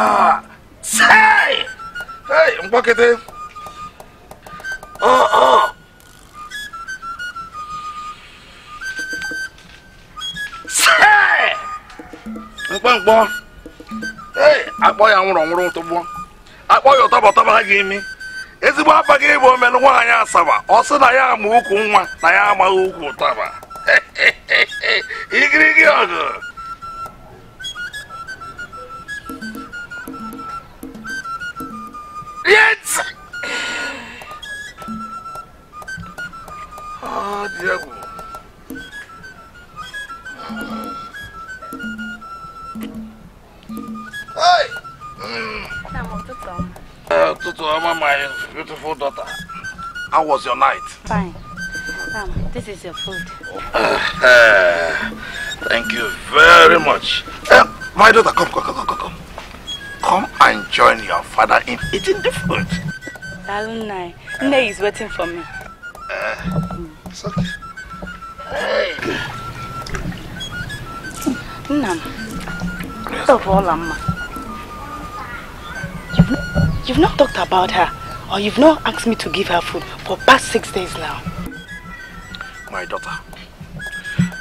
Say! Hey, Mbakete! Say! Mbakwa! Hey, I boy, I want to go. I boy, you're give me. Is it what I gave women one I suffer? Also, I am Mukuma, I am Mauku Taba. Hey, yes! Ah, Diego. Hey! Tutu, I'm my beautiful daughter. How was your night? Fine. This is your food. Thank you very much. My daughter, come. Come and join your father in eating the food. Alunai, Nne is waiting for me. It's okay. Hey. Nnam, yes. Of Olamma. You've not talked about her, or you've not asked me to give her food for past 6 days now. My daughter,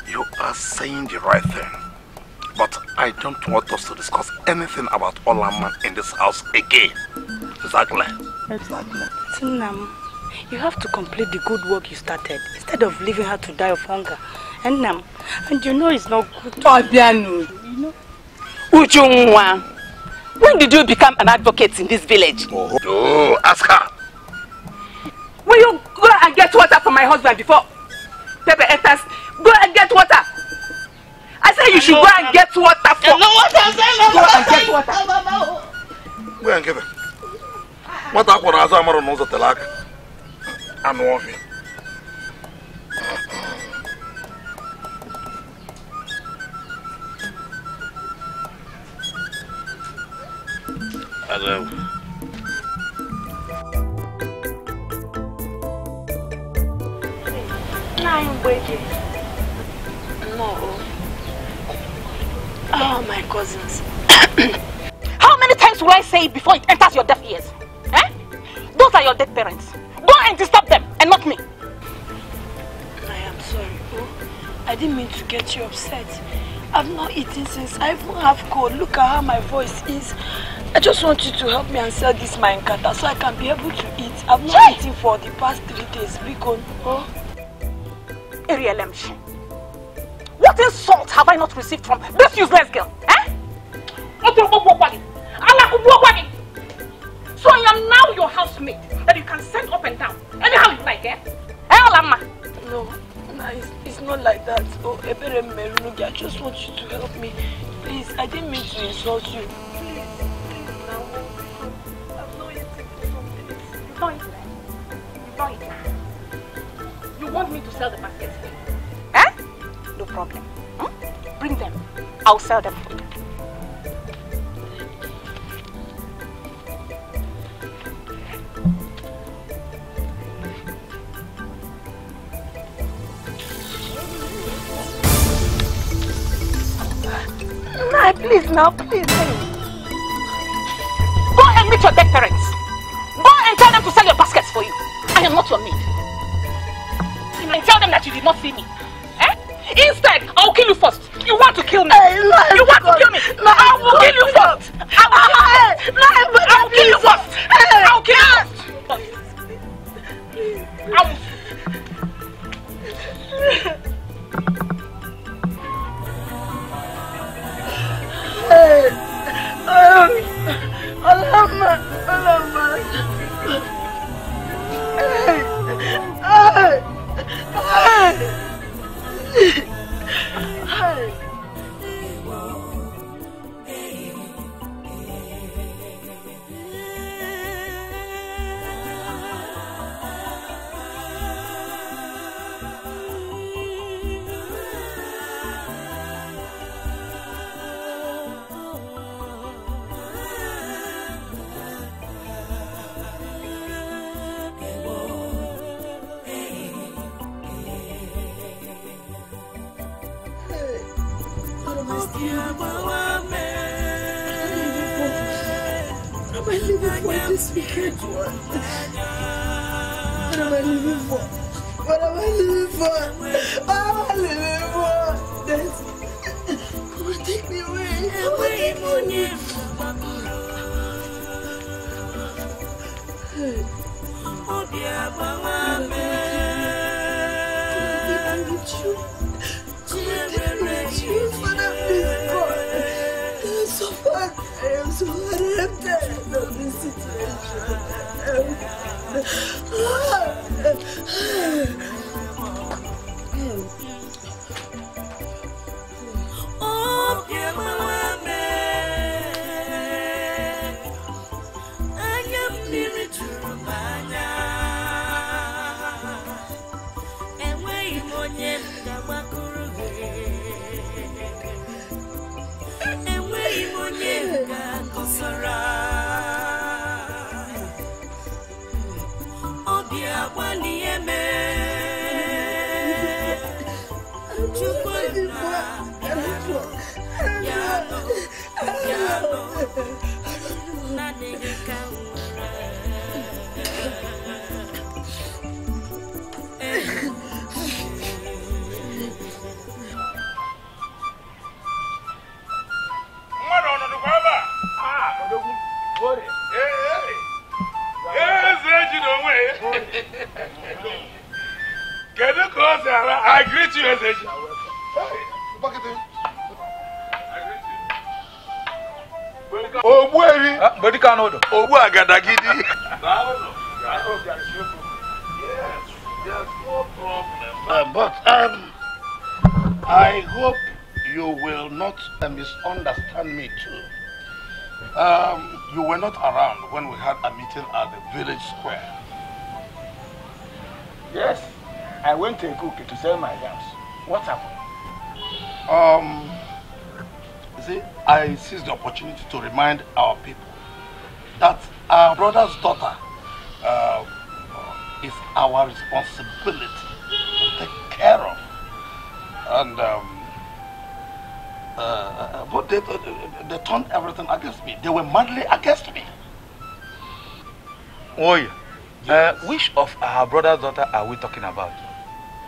you are saying the right thing. But I don't want us to discuss anything about Olamma in this house again. Exactly. Tinam, you have to complete the good work you started instead of leaving her to die of hunger. And you know it's not good. Obianu, you know. Ujungwa, when did you become an advocate in this village? Oh, ask her. Will you go and get water for my husband before Pepe enters? Go and get water. I said you should go and get water for. No water, go and get water. Go and get it. What happened? I saw Maro knows the lag. I know of him. Hello. I'm waiting. No. Oh, my cousins. How many times will I say it before it enters your deaf ears? Eh? Those are your dead parents. Go and disturb them and not me. I am sorry, oh. I didn't mean to get you upset. I've not eaten since I even have cold. Look at how my voice is. I just want you to help me and sell this my nkata so I can be able to eat. I've not eaten for the past 3 days. Because, oh. Ariel, what insult have I not received from this useless girl? Eh? So I am now your housemate that you can send up and down. Anyhow you like, eh? No, it's not like that. Oh, I just want you to help me. Please, I didn't mean to insult you. Please, now. I'm not eating for something. You want me to sell the basket? Eh? No problem. Hmm? Bring them. I'll sell them for you. No, please now, please. Go and meet your dead parents. Go and tell them to sell your baskets for you. I am not your maid. And tell them that you did not see me. Instead, I will kill you first. You want to kill me? You want to kill me? I will kill you first. I will kill you first. I will kill you first. I will. Hey. Hey! Must be a power man. am I living for this wicked one? What am I living for? What am I living for? What am I living for? This. Oh, take me away. Oh, take me away. Oh, dear, Mama, man. I'm with you. I'm with you. What am I living for? So far, I am so horrified of this situation. Oh, dear Mama. I am near to Romania. And where you want it, I greet you, as a oh, boy, but you can't order. Oh, boy, I got a giddy. Yes, there's no problem. But I hope you will not misunderstand me, too. You were not around when we had a meeting at the village square. Yes. I went to Ekoba to sell my house. What happened? See, I seized the opportunity to remind our people that our brother's daughter is our responsibility to take care of. And but they turned everything against me. They were madly against me. Oh, yeah. Yes. Which of our brother's daughter are we talking about?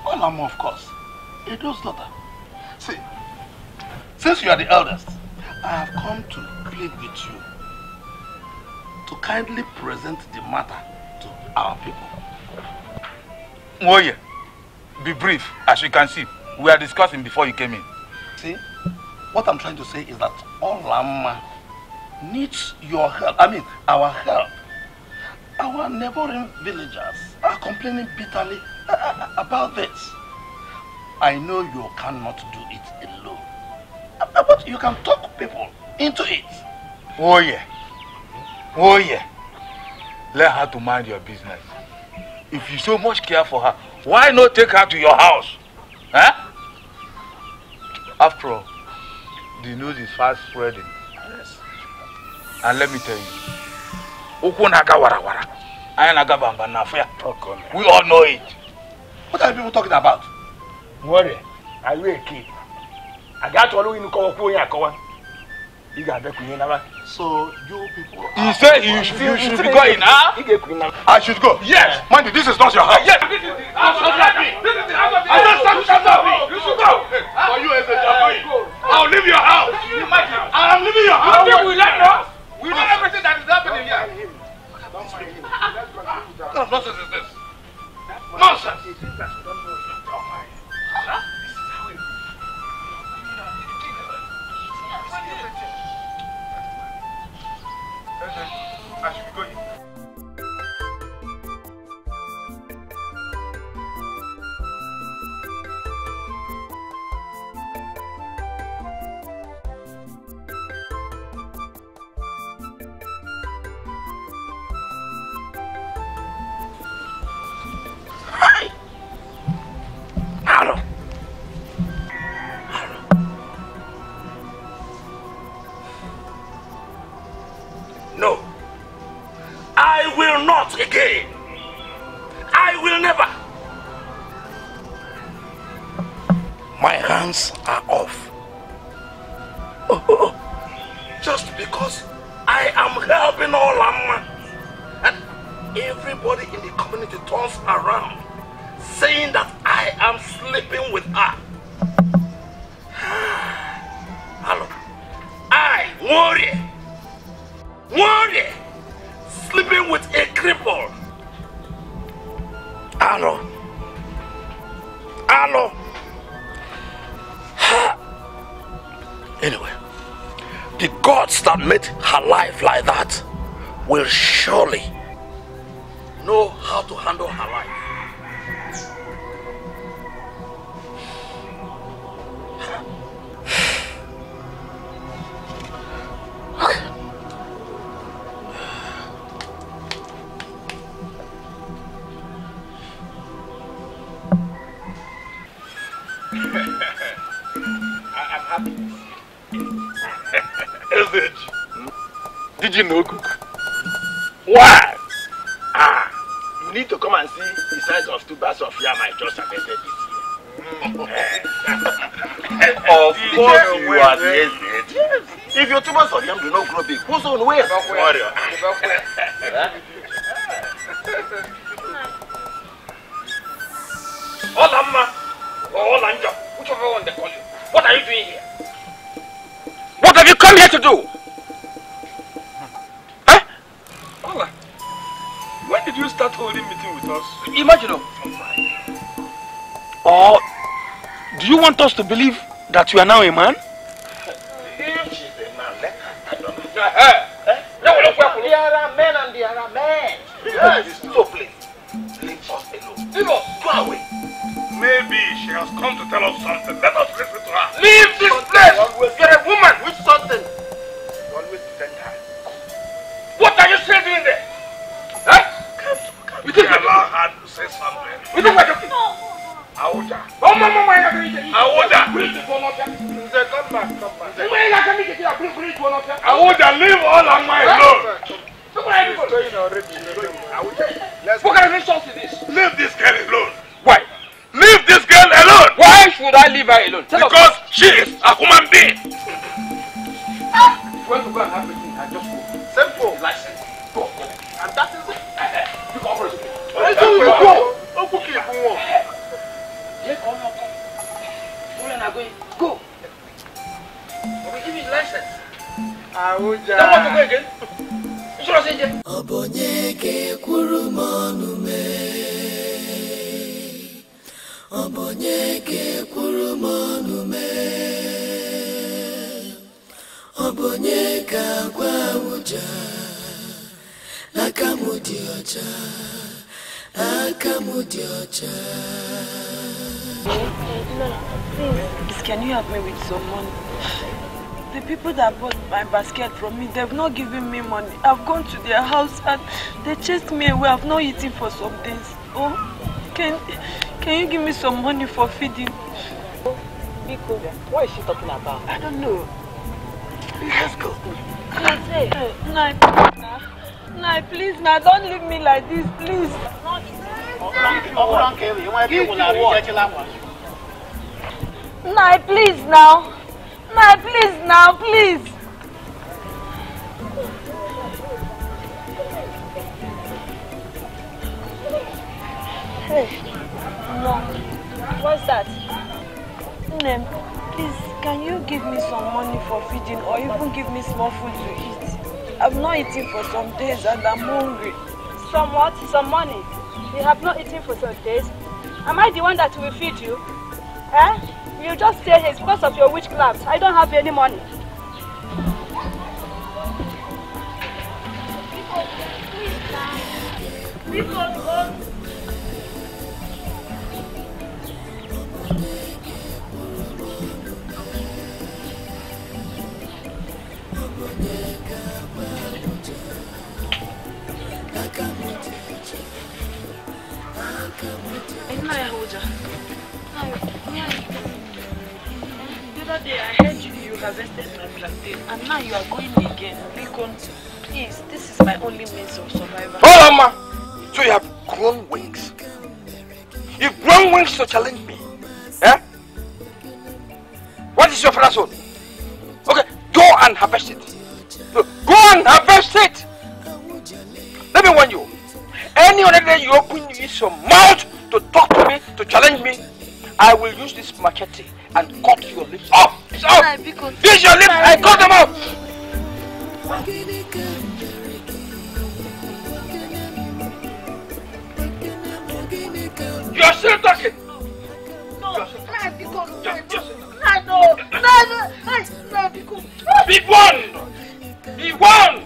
Olamma, of course. Edo's daughter. See, since you are the eldest, I have come to plead with you to kindly present the matter to our people. Moye, be brief. As you can see, we are discussing before you came in. See, what I'm trying to say is that Olamma needs your help. I mean, our help. Our neighboring villagers are complaining bitterly about this. I know you cannot do it alone, but you can talk people into it. Oh yeah, oh yeah. Let her to mind your business. If you so much care for her, why not take her to your house? Huh? After all, the news is fast spreading. Yes. And let me tell you, we all know it. What are people talking about? Worry, are you a kid? I got all in the so you people. He said you should be going, huh? I should go. Yes, mind you, this is not your house. Yes, this is the house of me. This is the house of me. I don't shut up. You should go. For you as a Japanese, I'll leave your house. I'm leaving your house. You think we left us? We know everything that is happening here. Don't mind him. What nonsense is this? Nonsense! This is how it is. I should be going. Again, I will never. My hands are off. Just because I I am helping Olamma. And everybody in the community turns around saying that I am sleeping with her. Hello. I, Warrior, sleeping with a cripple. Hello. Anyway, the gods that made her life like that will surely know how to handle her life. Okay. I'm happy. Did you know, Cook? Why? You need to come and see the size of two bars of yam I just harvested this year. Of course you are blessed. Yes. If your two bars of yam do not grow big, who's on way? Warrior. Olamma or Olanja, whichever one they call you. What are you doing here? What have you come here to do? Huh? Ola, when did you start holding meeting with us? Imagine. Or do you want us to believe that you are now a man? If she's a man, let her stand up. There are men and there are men. Yes. So please, leave us alone. Leave us. Go away. Maybe she has come to tell us something. Let us listen to her. Leave this place! You are a woman! With something. You always defend her. What are you still doing there? Huh? Can't you allow her to say something? You think we're joking? Aoda. Oh, mama, why are you doing this? Aoda. Come back. Aoda, leave all of my alone. Look what I'm doing already. What kind of insult is this? Leave this girl alone. Why? Leave this girl alone! Why should I leave her alone? Because she is a human being! If you want to go and have meeting, I just go. Send for license. Go. And that is it. You can operate. Let's do it. Go. Don't cook it. Go. But give me license. I would just. Don't want to go again? You should have said yes. Abonyeke kurumanu me. Obonyeke kwuru mọnụ mee, Obonyeke agwa ụja, aka mụ dị ọcha. Please, can you help me with some money? The people that bought my basket from me, they've not given me money. I've gone to their house and they chased me away. I've not eaten for some days. Oh, Can you give me some money for feeding? What is she talking about? I don't know. Let's go. Nay, please, now don't leave me like this, please. Nay, please now, please. Hey. No. What's that? Name, please, can you give me some money for feeding or even give me small food to eat? I've not eaten for some days and I'm hungry. Some what? Some money? You have not eaten for some days? Am I the one that will feed you? Eh? You just stay here because of your witchcraft. I don't have any money. People, the other day I heard you harvested my plantain and now you are going again. Please, this is my only means of survival. Olamma! So you have grown wings. You've grown wings to challenge me. Eh? What is your frustration? Okay, go and harvest it. Go and harvest it. Let me warn you. Any other day you open your mouth to talk to me, to challenge me, I will use this machete and cut your lips off. It's off. Use your lips and cut them off. You are still talking! No, not because no, be warned! Be warned!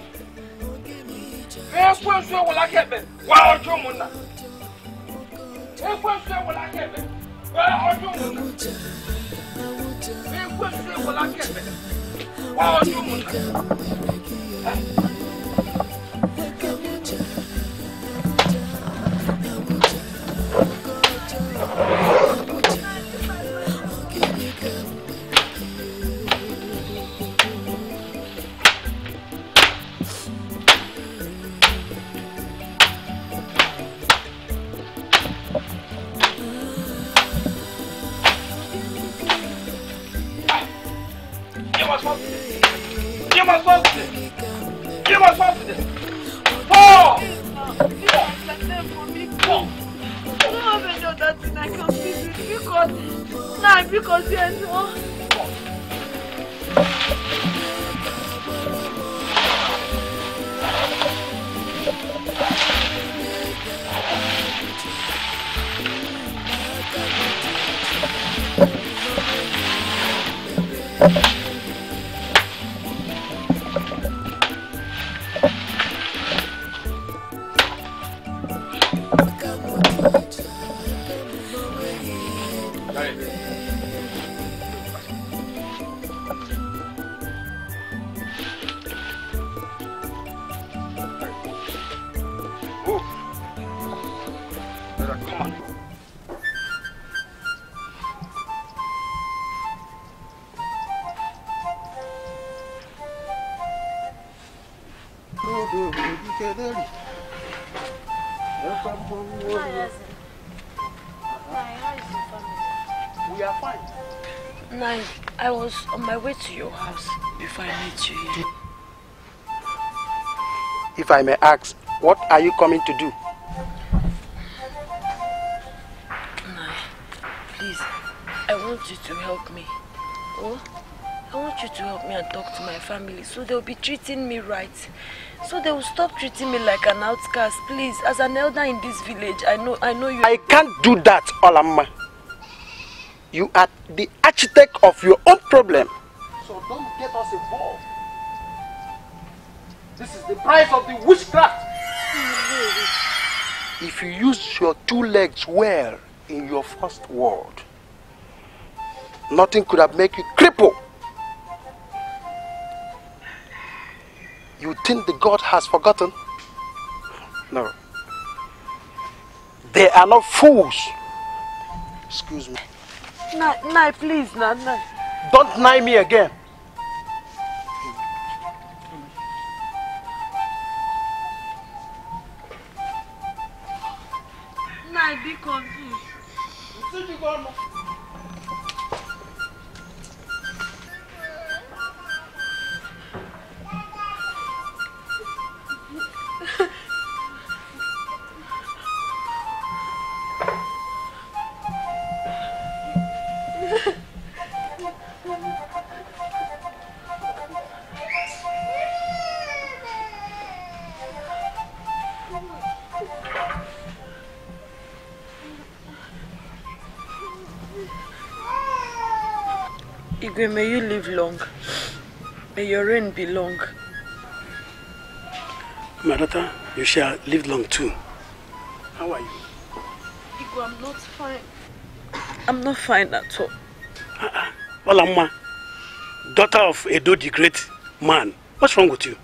On my way to your house before I meet you here. If I may ask, what are you coming to do? Nai, please, I want you to help me. Oh, I want you to help me and talk to my family so they'll be treating me right. So they will stop treating me like an outcast. Please, as an elder in this village, I know you. I can't do that, Olamma. You are the architect of your own problem. So don't get us involved. This is the price of the witchcraft. If you use your two legs well in your first world, nothing could have made you cripple. You think the God has forgotten? No. They are not fools. Excuse me. Nai, please, Nai. Don't nai me again. Nai, be confused. Igwe, may you live long. May your reign be long. My daughter, you shall live long too. How are you? Igwe, I'm not fine. I'm not fine at all. Olamma, daughter of Edo the great man, what's wrong with you?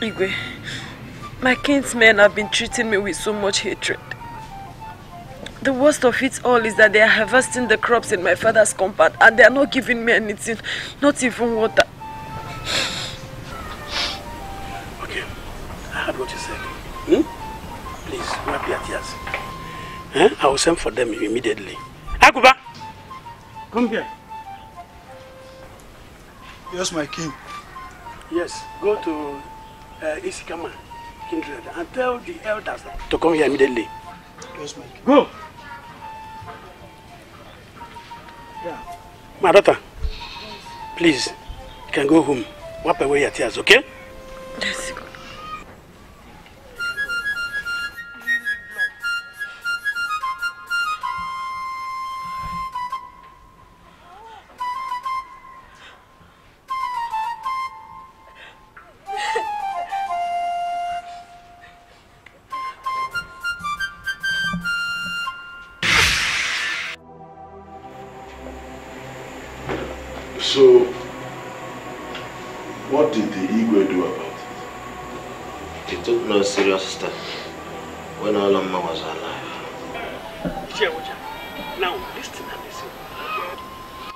Igwe, my kinsmen have been treating me with so much hatred. The worst of it all is that they are harvesting the crops in my father's compound and they are not giving me anything, not even water. Okay, I heard what you said. Please, do not be at tears. I will send for them immediately. Ekoba, come here. Yes, my king. Yes, go to Isikama kindred and tell the elders to come here immediately. Yes, my king. Go! Yeah. My daughter, please, you can go home. Wipe away your tears, okay? Yes.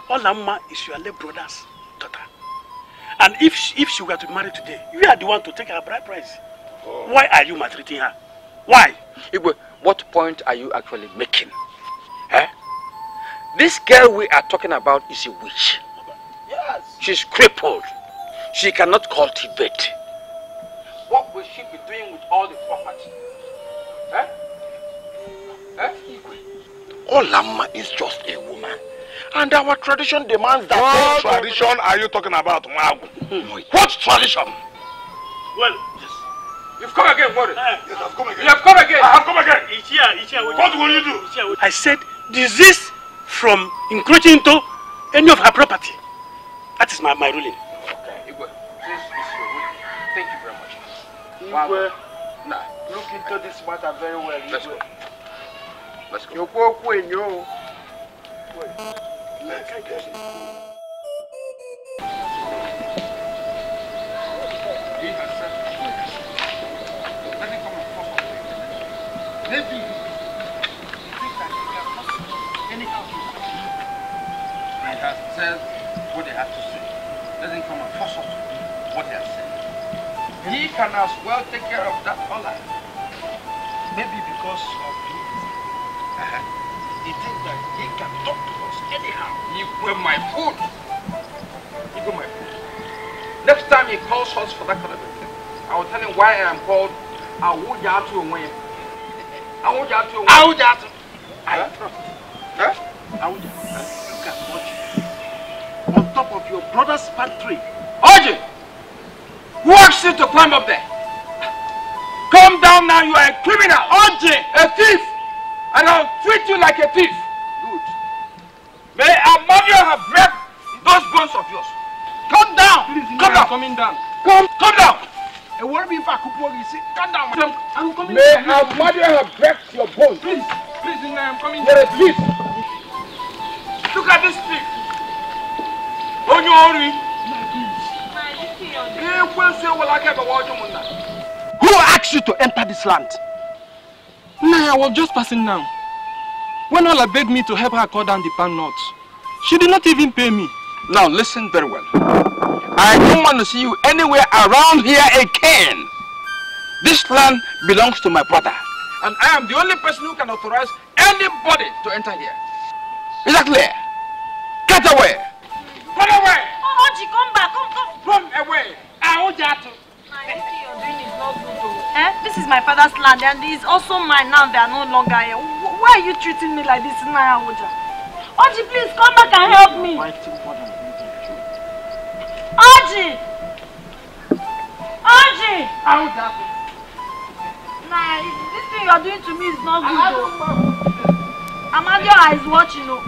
Olamma is your late brother's daughter. And if she were to marry today, you are the one to take her bride price. Oh. Why are you maltreating her? Why? Igwe, what point are you actually making? Huh? This girl we are talking about is a witch. Yes. She's crippled. She cannot cultivate. What will she be doing with all the property? Huh? Huh? Igwe. Olamma is just a woman. And our tradition demands that. What tradition are you talking about, Uruagu? What tradition? Well, yes. You've come again, Mori. Yes, I've come again. You have come again. I have come again. What will you do? I said, desist from encroaching into any of her property. That is my ruling. Okay, Igwe, this is your ruling. Thank you very much. Igwe, now look into this matter very well. Igwe. Let's go. Let's go. Let's get it. He has said what they had to say. Let him come and force us to do what they have said. He can as well take care of that honor. Maybe because of you. He thinks that he can talk to us anyhow. He got my food. He got my food. Next time he calls us for that kind of thing, I will tell him why I am called Awujatu Nwe. Awujatu Nwe. Awujatu. I trust. Huh? Awujatu. Look at Oji. On top of your brother's factory. Oji! Who asked you to climb up there? Come down now, you are a criminal. Oji! A thief! And I'll treat you like a thief. Good. May our mother have break those bones of yours. Come down. Please, come down. Coming down. Come down. A word be for Kupo, you see. Come down. I'm coming. May our mother have break your bones. Please, please, I'm coming. You're a thief. Look at this thief. Oh, you hungry? Who asked you to enter this land? Nah, I was just passing now. When Ola begged me to help her cut down the palm nuts, she did not even pay me. Now listen very well. I don't want to see you anywhere around here again. This land belongs to my brother. And I am the only person who can authorize anybody to enter here. Is that clear? Get away! Get away! Oh, Oji, come back, come. Come away! I want you to. This is my father's land and it is also mine now. They are no longer here. Why are you treating me like this, Naya Oja? Oji, please come back and help me. Oji! Oji! Naya, this thing you are doing to me is not good. Amadio is watching.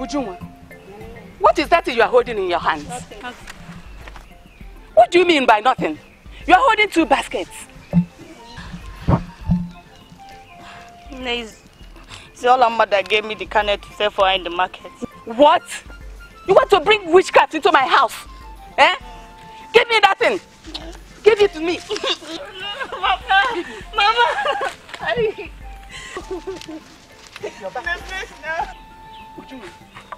Ujuma, what is that you are holding in your hands? Nothing. What do you mean by nothing? You are holding two baskets. It's Olamma that gave me the carnet to sell for her in the market. What? You want to bring witchcraft into my house? Eh? Give me that thing. Give it to me. Mama. Take your basket. Ujuma.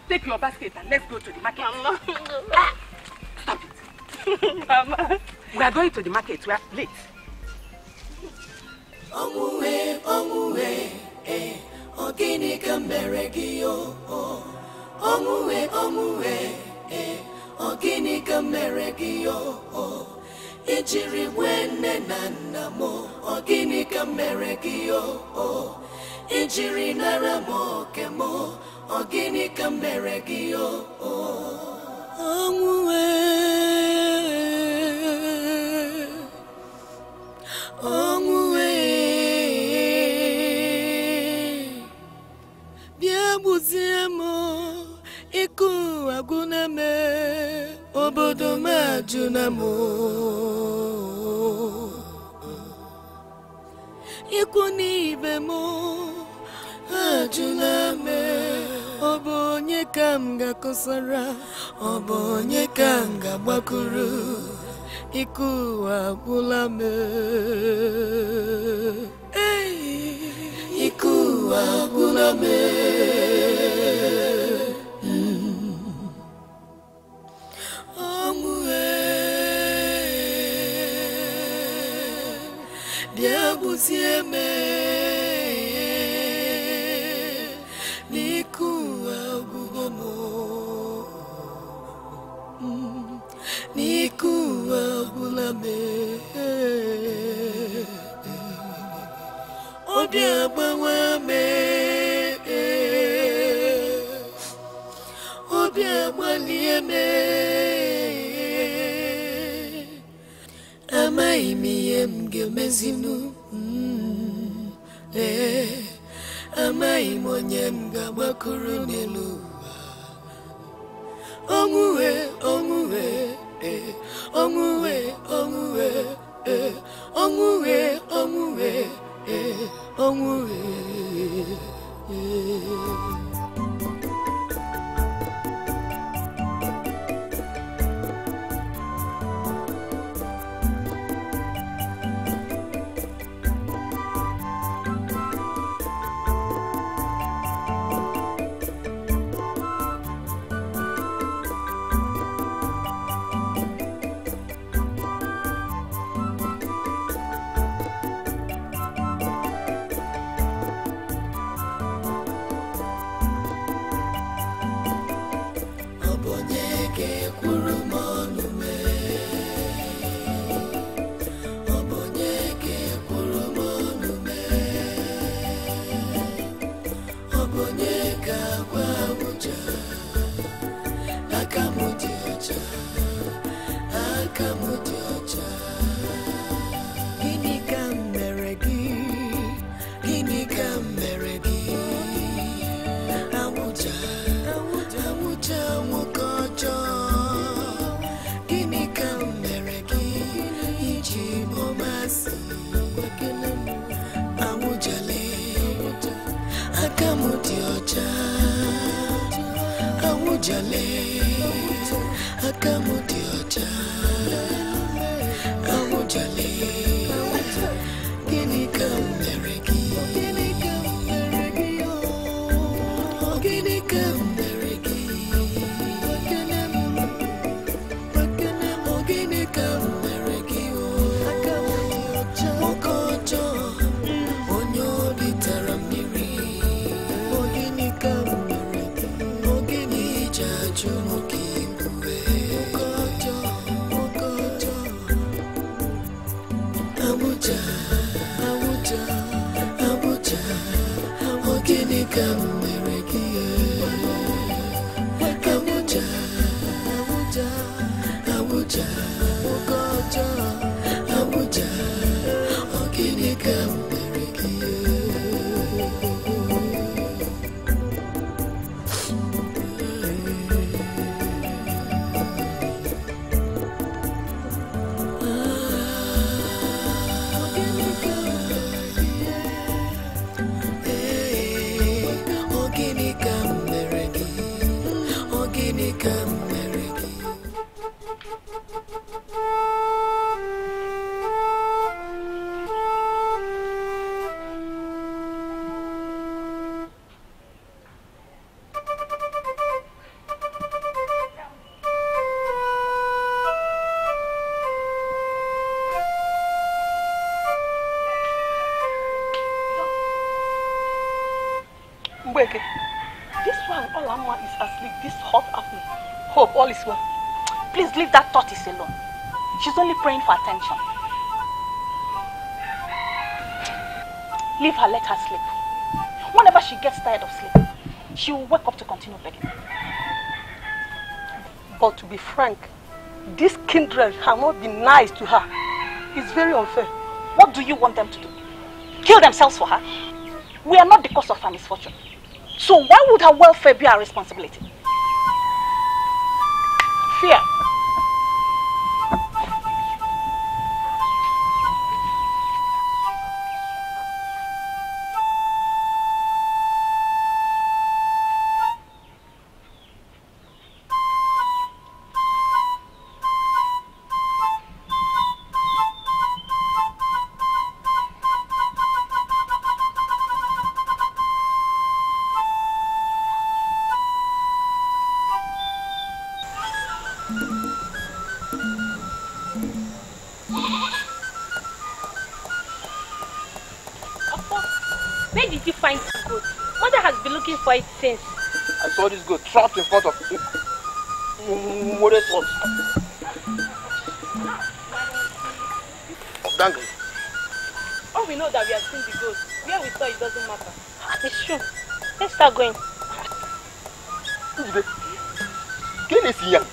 Take your basket and let's go to the market. Mama. Ah, stop it. Mama. We are going to the market. We are late. Omuwe, omuwe, eh, ogini kamberegio. Omuwe, omuwe, eh, ogini kamberegio. Ijiri wene nanamo, ogini kamberegio. Ijiri naramo kemo. Ogini kamere gi o onwe bia buziemo iku aguname obodo majunamo iku nibemo ajuname Obonye kanga kosara, obonye kanga bakuru, ikuwa gulame, hey, ikuwa gulame, omwe, biabusieme. Nikuwa gulame Obiagba lieme Ama imiye mge mezinu Ama imonye mga wakuru niluwa Onguwe, onguwe Onguwe, onguwe, onguwe, onguwe, onguwe. Praying for attention. Leave her, let her sleep. Whenever she gets tired of sleep, she will wake up to continue begging. But to be frank, this kindred have not been nice to her. It's very unfair. What do you want them to do? Kill themselves for her? We are not the cause of her misfortune. So why would her welfare be our responsibility? Fear. I saw this goat trapped in front of More's house. Dangling. Oh, we know that we have seen the goat. Where we saw it doesn't matter. It's true. Let's start going. Can you see him?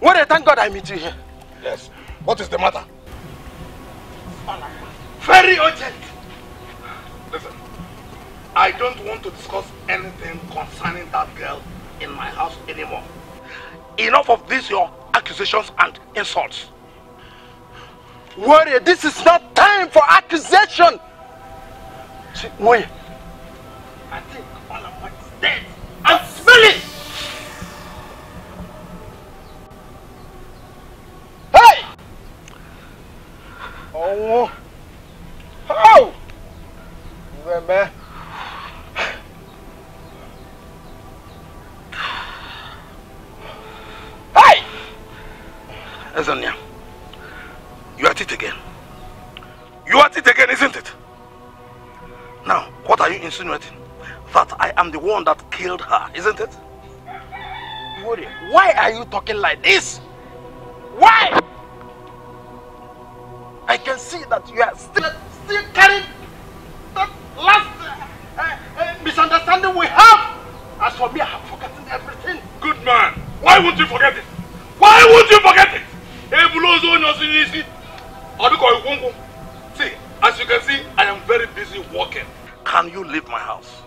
Well, thank God I meet you here. Yes. What is the matter? Very urgent. Listen, I don't want to discuss anything concerning that girl in my house anymore. Enough of this, your accusations and insults. Warrior, this is not time for accusation. See, wait. I think Olamma is dead. I'm smelling. Hey! Oh. Oh! Remember? Hey! Ezonia, you at it again. You at it again, isn't it? Now, what are you insinuating? That I am the one that killed her, isn't it? Warrior, why are you talking like this? Why? I can see that you are still carrying that last misunderstanding we have. As for me, I have forgotten everything. Good man. Why won't you forget it? Why won't you forget it? See, as you can see, I am very busy working. Can you leave my house?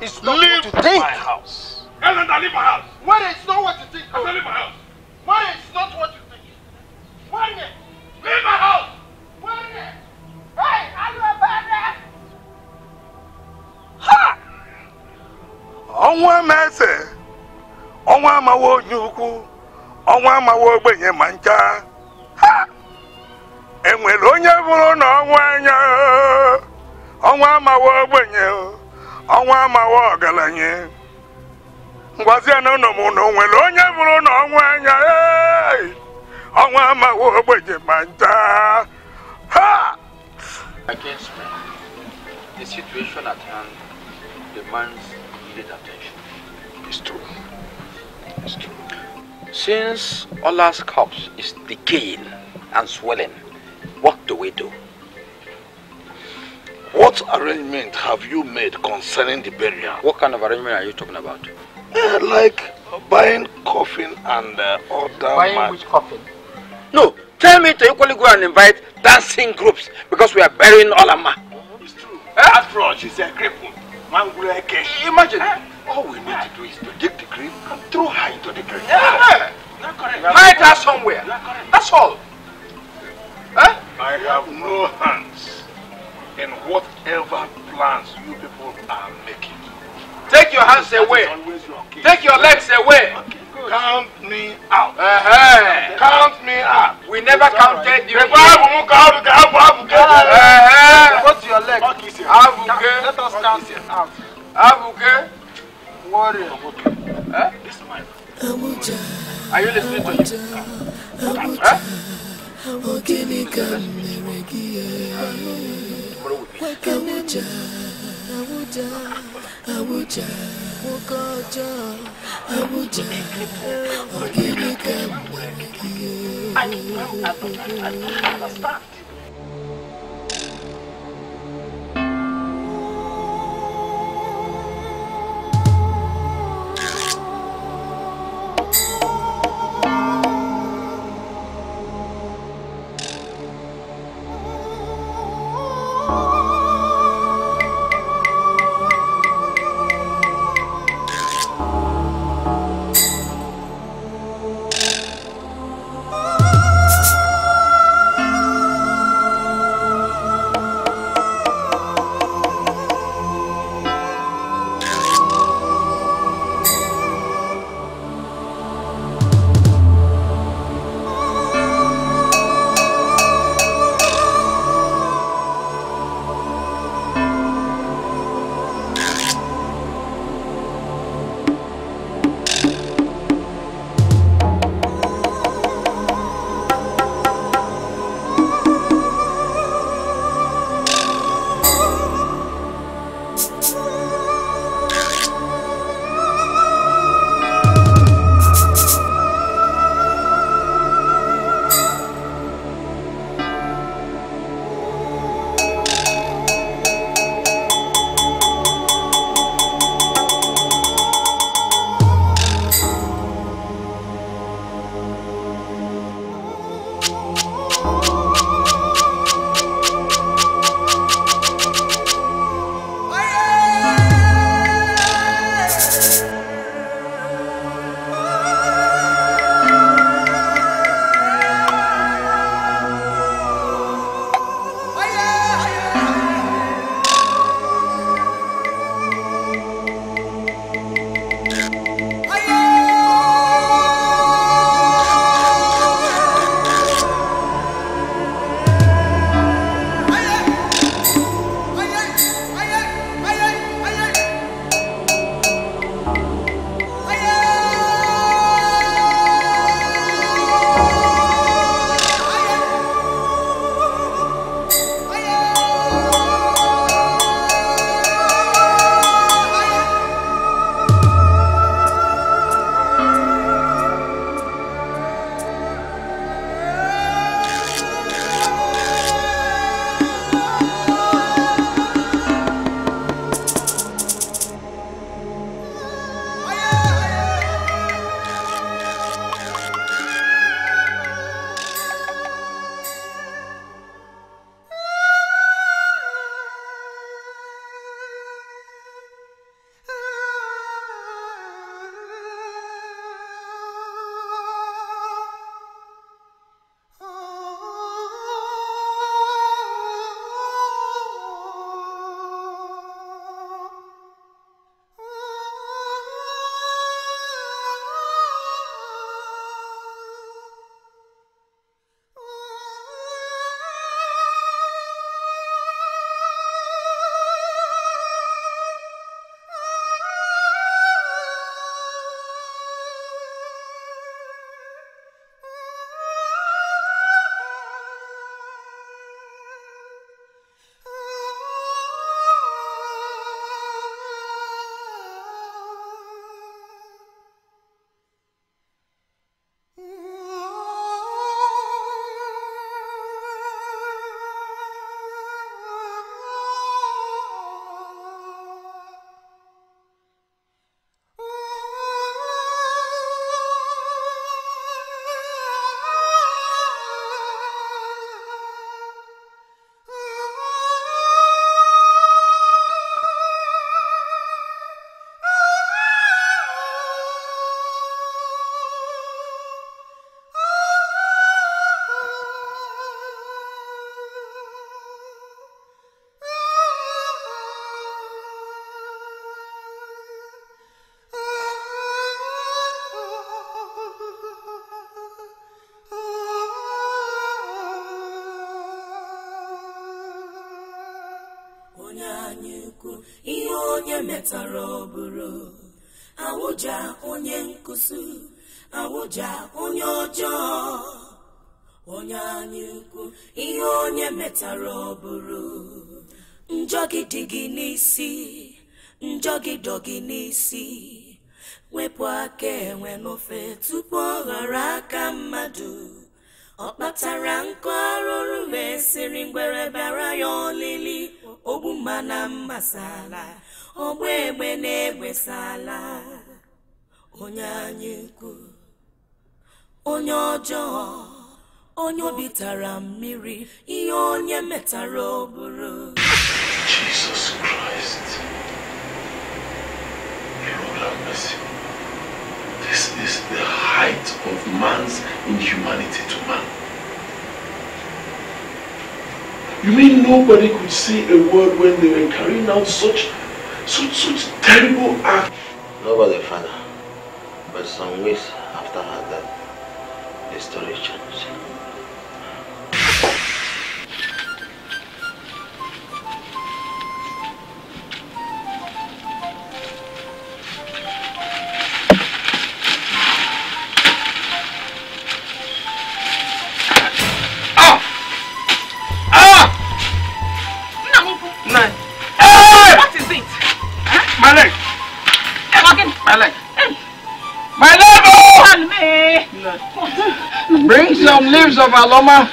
It's not leave what you think. My house. Elena, leave my house. Why it's not what you think? I said leave my house. Why it's not what you think? Why leave my house. Why hey, I do a bad ha! Onwa mese. Onwa mawo nyuku. Onwa mawo gbenye mancha. Ha! Enwere onye buru na onwa anya. Onwa mawo gbenye. Onwa mawo galanye. Ngwazie na no mu no nwele onye buru na onwa anya. Onwa mawo gbenye mancha. Ha! Against me, the situation at hand demands great attention. It's true. It's true. Since Ola's corpse is decaying and swelling, what do we do? What arrangement have you made concerning the burial? What kind of arrangement are you talking about? Like buying coffin and other... Buying which coffin? No! Tell me to equally go and invite dancing groups because we are burying Olamma. It's true. After all, she's a cripple. Imagine. All we need to do is to dig the grave and throw her into the grave. Yeah. Not correct. Hide her somewhere. That's all. I have no hands in whatever plans you people are making. Take your hands away. Take your legs away. Okay. Count me out. Uh-huh. Count me out. We never counted you. What's your leg? Let us count it out. Warrior. This man. Are you listening to me? I understand. anyukwu ihe onye metara oburu awuja onye nkusu awuja onye ojo onye anyukwu ihe onye metara oburu njogidi gi n'isi njogido gi n'isi wepu ake wenofe tupu ghara aka mmadụ ọkpatara nkọ arụrụ mesiri ngwere bara ya olili ogbuma na mmasala ogbe egbe na-egwesala onye anyukwu onye ọjọọ onye bitara mmiri ihe onye metara oburu Jesus Christ Lord, this is the height of man's inhumanity to man. You mean nobody could say a word when they were carrying out such terrible acts? Nobody, Father. But some weeks after her death, the story changed. Bring some leaves of Olamma.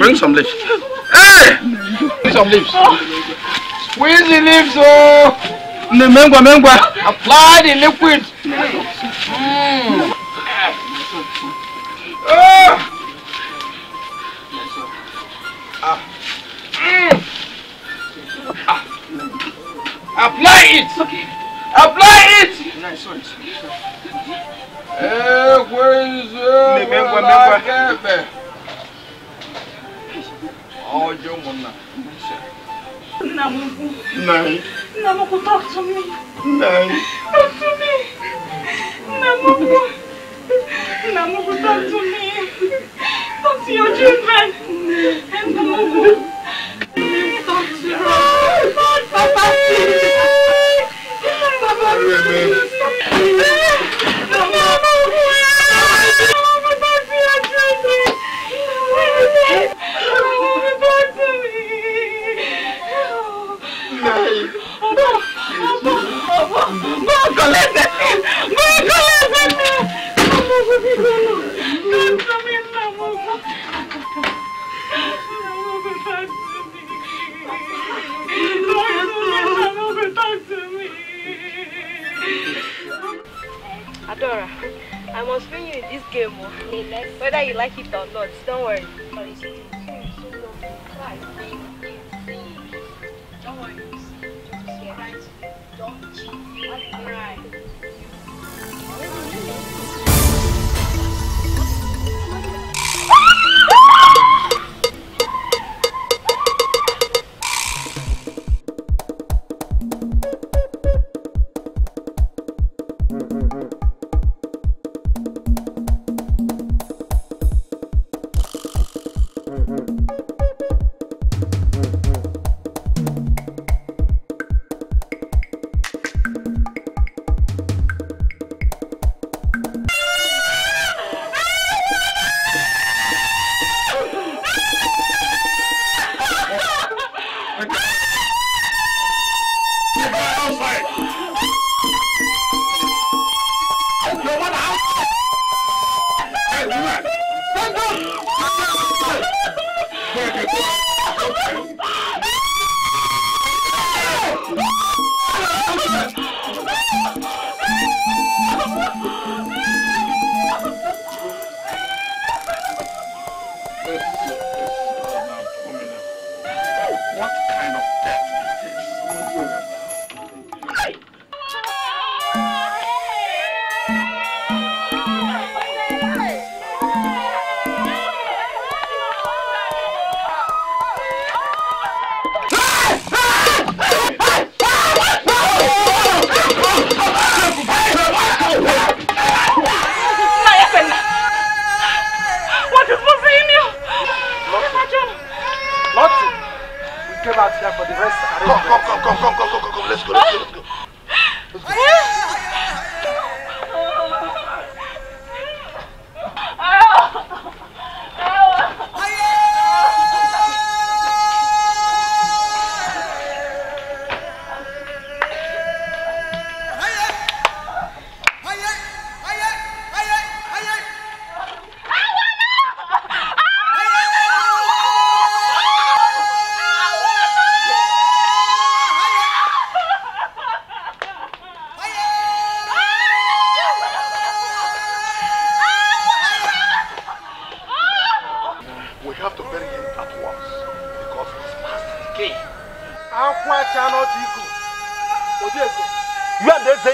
Bring some leaves. Hey! Bring some leaves. Squeeze the leaves, oh! Apply the liquid. Apply it. Apply it. Nice one. Hey, where is oh, Namuku, talk to me. Talk to me. Namuku, talk to me. Talk to your children. And Namuku, talk to her. Papa, please. Adora, I must win you in this game, whether you like it or not, don't worry. Don't worry.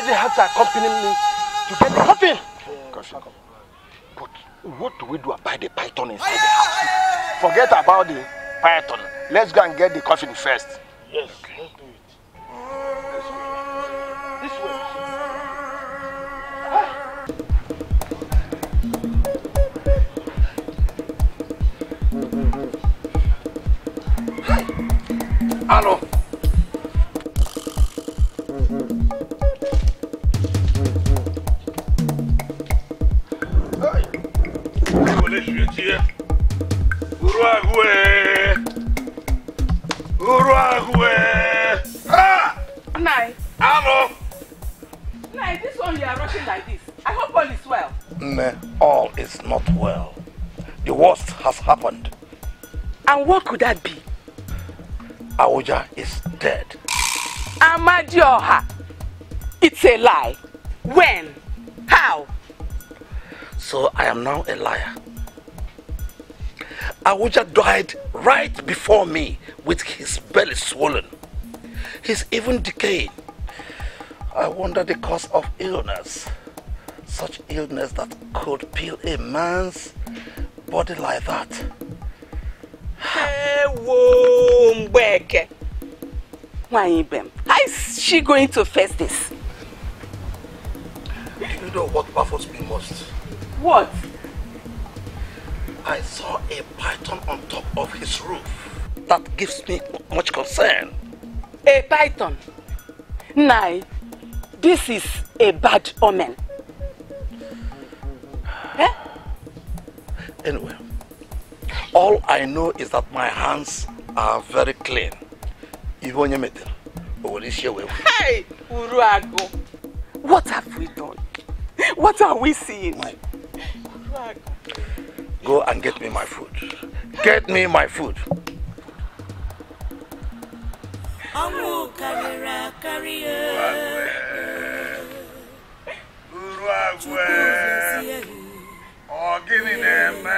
said they have to accompany me to get the coffin. Coffin. But what do we do about the python inside the house? Forget about the python. Let's go and get the coffin first. Yes. Okay. Let's do it. This way. Hello. Uruagu. Ah! Nai. Hello. Nai, this one you are rushing like this. I hope all is well. No, all is not well. The worst has happened. And what could that be? Aoja is dead. Amadioha! It's a lie. When? How? So I am now a liar. Aoja died right before me with his belly swollen. He's even decaying. I wonder the cause of illness. Such illness that could peel a man's body like that. How is she going to face this? You know what baffles me most? What? I saw a python on top of his roof. That gives me much concern. A python? Nay, this is a bad omen. Eh? Anyway. All I know is that my hands are very clean. Hey, Uruagu, what have we done? What are we seeing? Uruagu. Go and get me my food. Get me my food. Uruagu. Oh, give me them, man.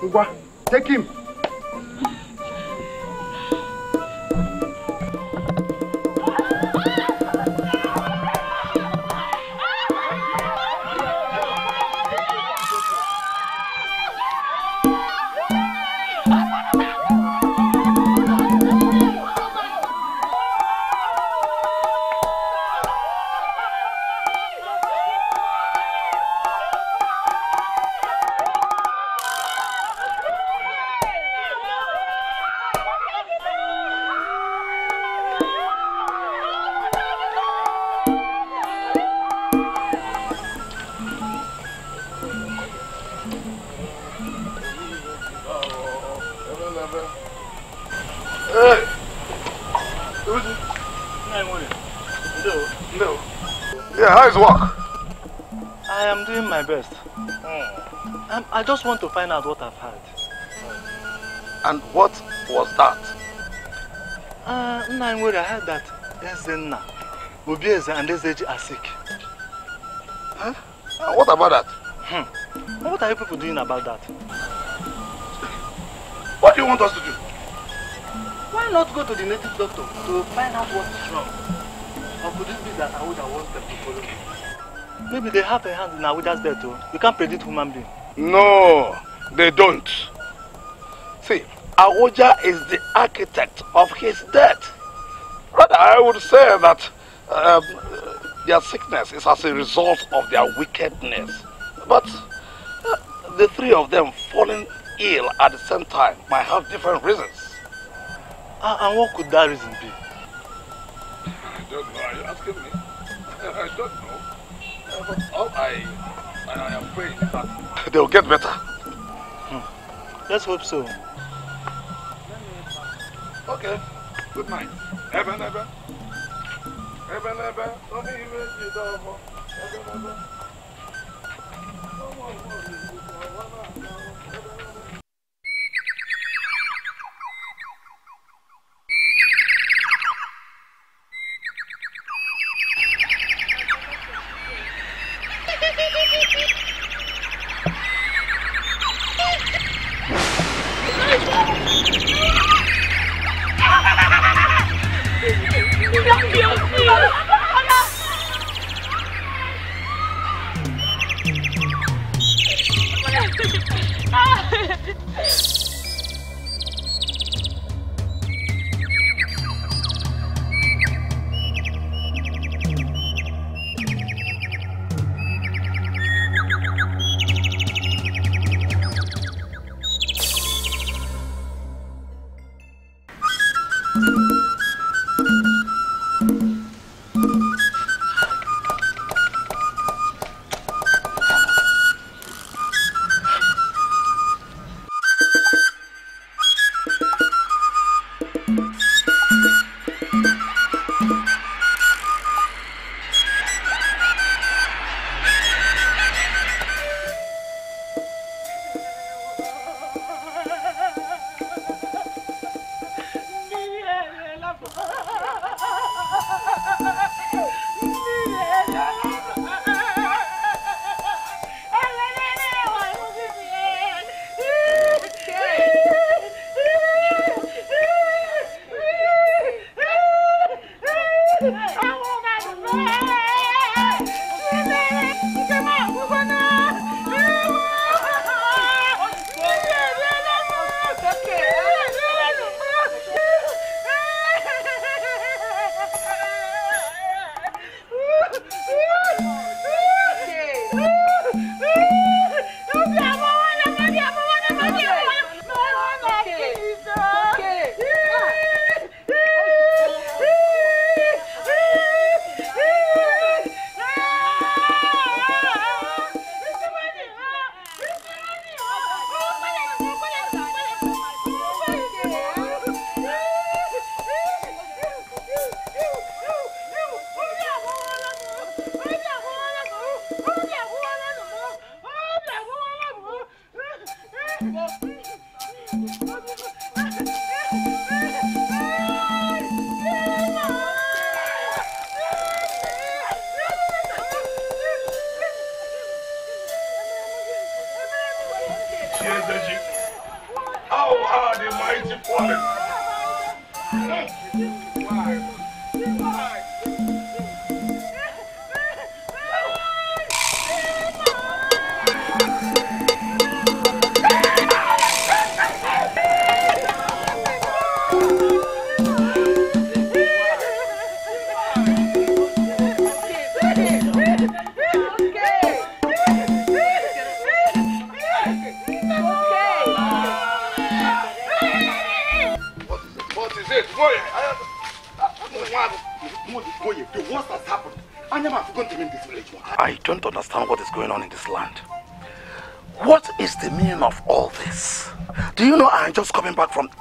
Uwa, take him. I just want to find out what I've had. And what was that? I heard that Ezenna, Obieze and Ezeji are sick. Huh? What about that? What are you people doing about that? What do you want us to do? Why not go to the native doctor to find out what's wrong? Or could it be that I would have wanted them to follow me? Maybe they have a hand in Awida's death too. You can't predict human being. No, they don't. See, Awoja is the architect of his death. Rather, I would say that their sickness is as a result of their wickedness. But the three of them falling ill at the same time might have different reasons. And what could that reason be? I don't know. Are you asking me? I don't know. But all I am praying that they'll get better. Let's hope so. Okay. Good night.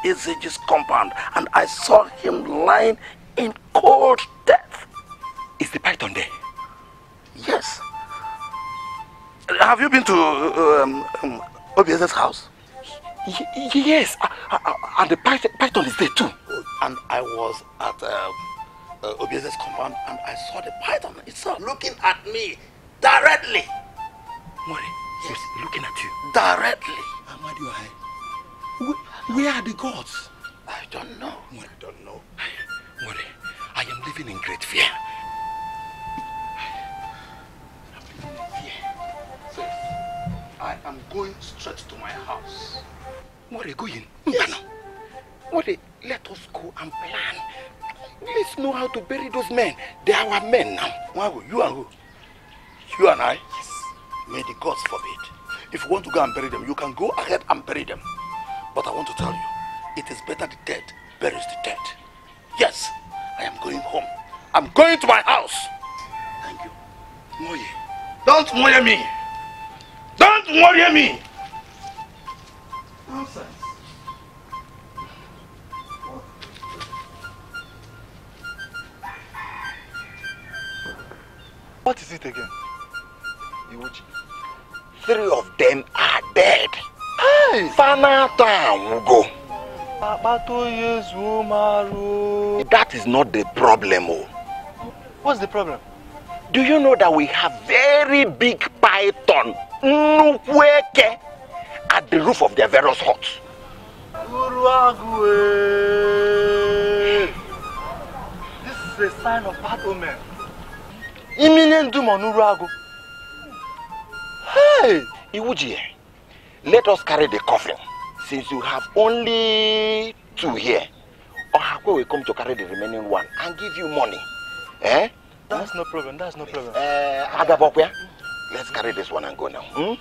Ezeji's compound, and I saw him lying in cold death. Is the python there? Yes. Have you been to Obiez's house? Yes, and the python is there too. And I was at Obiez's compound, and I saw the python itself looking at me directly. Mori, yes, looking at you directly. Amadio, where are the gods? I don't know. I don't know. I am living in great fear. I am going straight to my house. What are you going? Yes. Let us go and plan. Let's know how to bury those men. They are our men now. You and who? You and I? Yes. May the gods forbid. If you want to go and bury them, you can go ahead and bury them. But I want to tell you, it is better the dead buries the dead. Yes, I am going home. I'm going to my house. Thank you. Moye. Don't worry me. Don't worry me. Nonsense. What is it again? Iwuchi. 3 of them are dead. That is not the problem. What's the problem? Do you know that we have very big python at the roof of their various huts? Uruagu. This is a sign of bad omen. Imminent doom on Uruagu. Hey, Iwuji. Let us carry the coffin, since you have only 2 here. Ohakwe will come to carry the remaining 1 and give you money. Eh? That's no problem, that's no problem. Agabokwe, let's carry this 1 and go now. Hmm?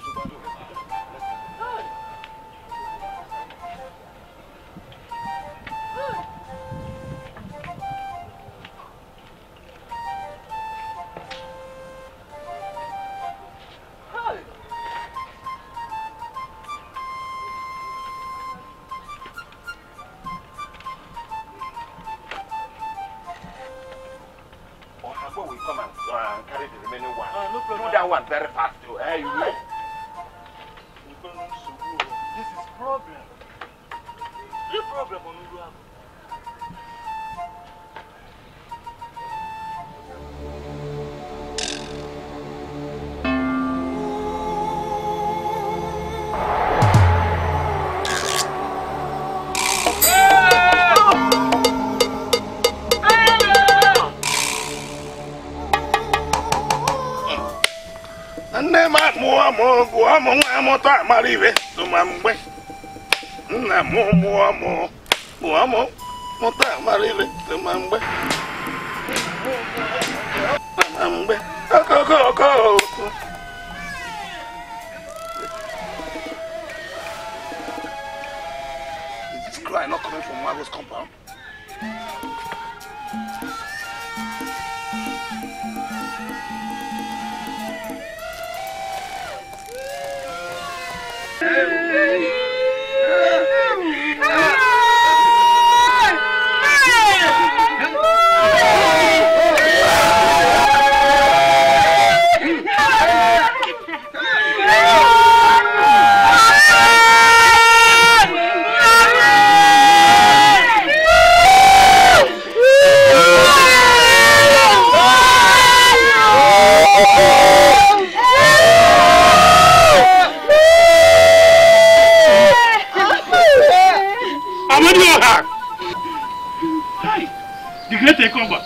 The great Ekoba.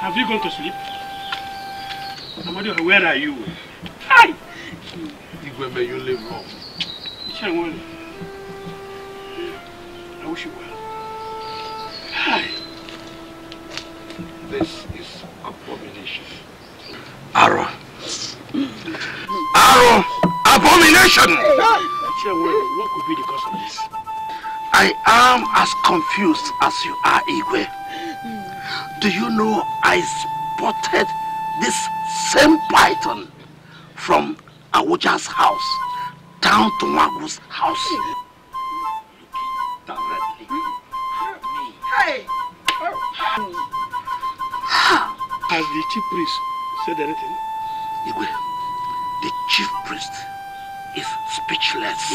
Have you gone to sleep? Amadu, where are you? Hi! Igwe, may you live long. I wish you well. Hi! This is abomination. Arrow! Arrow! Abomination! What could be the cause of this? I am as confused as you are, Igwe. Do you know I spotted this same python from Awoja's house down to Wagu's house? Directly at me. Hey! Has the chief priest said anything? Igwe, the chief priest is speechless.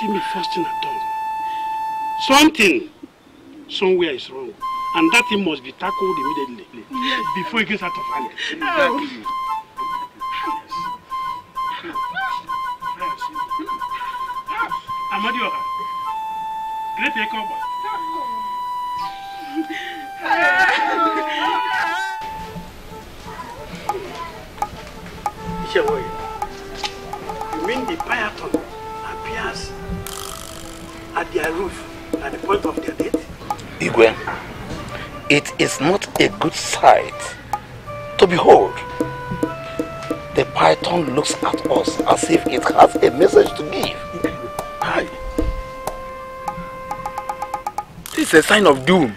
See me first in the dawn. Something somewhere is wrong, and that thing must be tackled immediately before it gets out of hand. Exactly. Amadioha, great Ekoba. You mean the python appears at their roof at the point of their death? Igwe, it is not a good sight to behold. The python looks at us as if it has a message to give. Aye. This is a sign of doom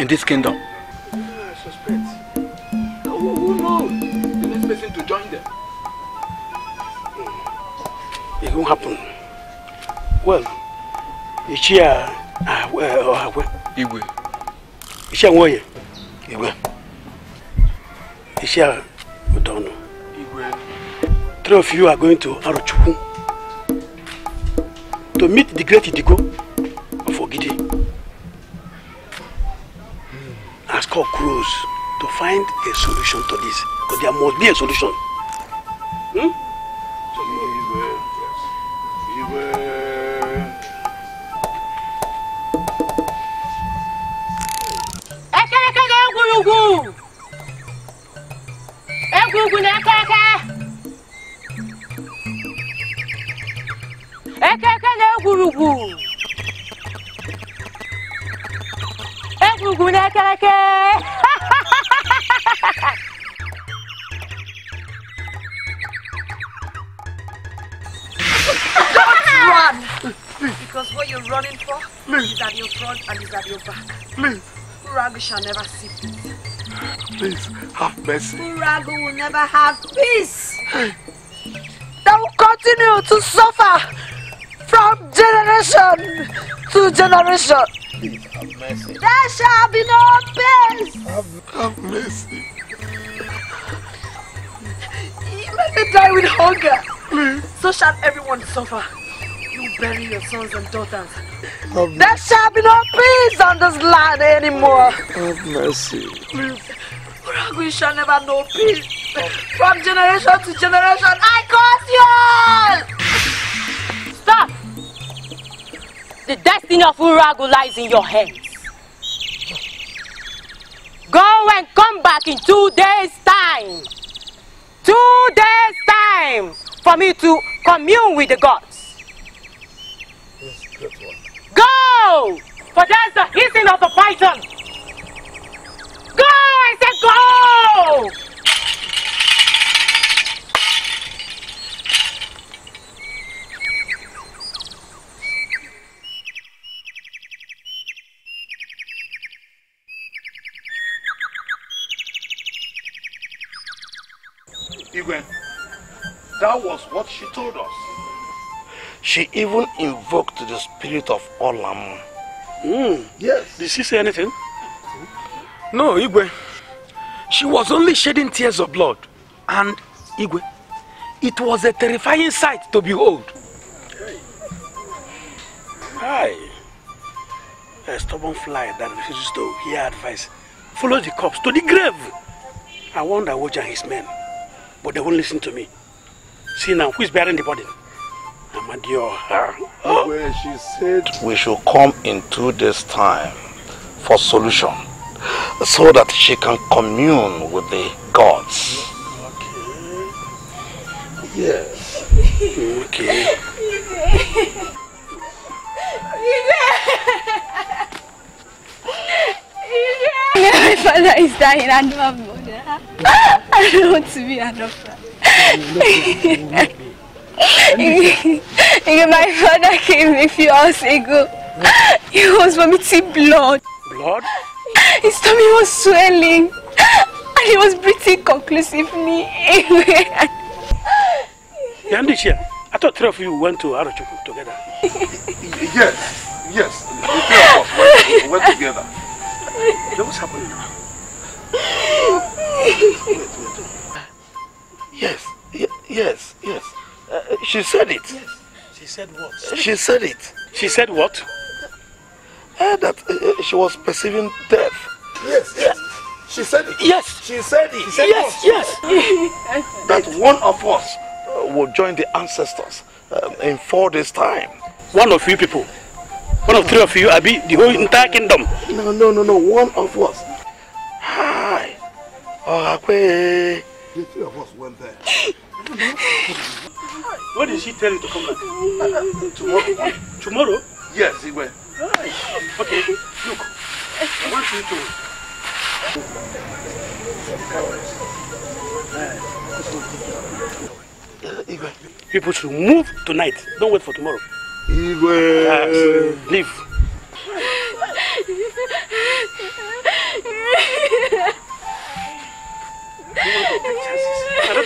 in this kingdom. I suspect. Who knows? The next person to join them. It won't happen. Well, it's here. Igwe. It's here. Igwe. It's here. We don't know. Igwe. 3 of you are going to Arochukwu to meet the great Idiko of Ogidi. As called crows to find a solution to this. Because there must be a solution. Shall never see peace. Please have mercy. Uruagu will never have peace. They will continue to suffer from generation to generation. Please have mercy. There shall be no peace. Have mercy. Even they die with hunger. Please. So shall everyone suffer. You bury your sons and daughters. There shall be no peace on this land anymore. Have mercy. Please. Uruagu shall never know peace. From generation to generation, I curse you! Stop! The destiny of Uruagu lies in your hands. Go and come back in 2 days' time. 2 days' time for me to commune with the gods. Go! For that's the hissing of the python. Go! I said go! Igwe, that was what she told us. She even invoked the spirit of Olamma. Yes. Did she say anything? No, Igwe. She was only shedding tears of blood. And, Igwe, it was a terrifying sight to behold. Aye. A stubborn fly that refuses to hear advice follows the corpse to the grave. I warned Awoja and his men, but they won't listen to me. See now, who is bearing the burden? Where she said we should come in 2 days' time for solution, so that she can commune with the gods. Okay. Yes. Okay. My father is dying and no mother. I don't want to be an orphan. My father came a few hours ago. He was vomiting blood. Blood? His tummy was swelling and he was breathing conclusively. Yandisha, I thought 3 of you went to Arochukwu together. Yes. The 3 of us went together. What's happening now? Wait. Yes. She said it. Yes. She said what? She said it. She said what? That she was perceiving death. Yes. She said it. Yes. She said it. She said yes. That one of us will join the ancestors in 4 days' time. One of you people. One of 3 of you, Abi, the whole entire kingdom. No, one of us. Hi. Oh, Akwe. The 3 of us went there. When did she tell you to come back? Tomorrow. Tomorrow? Yes, he went. Right. Okay, look. I want you to... Igwe. People should move tonight. Don't wait for tomorrow. Igwe! Leave.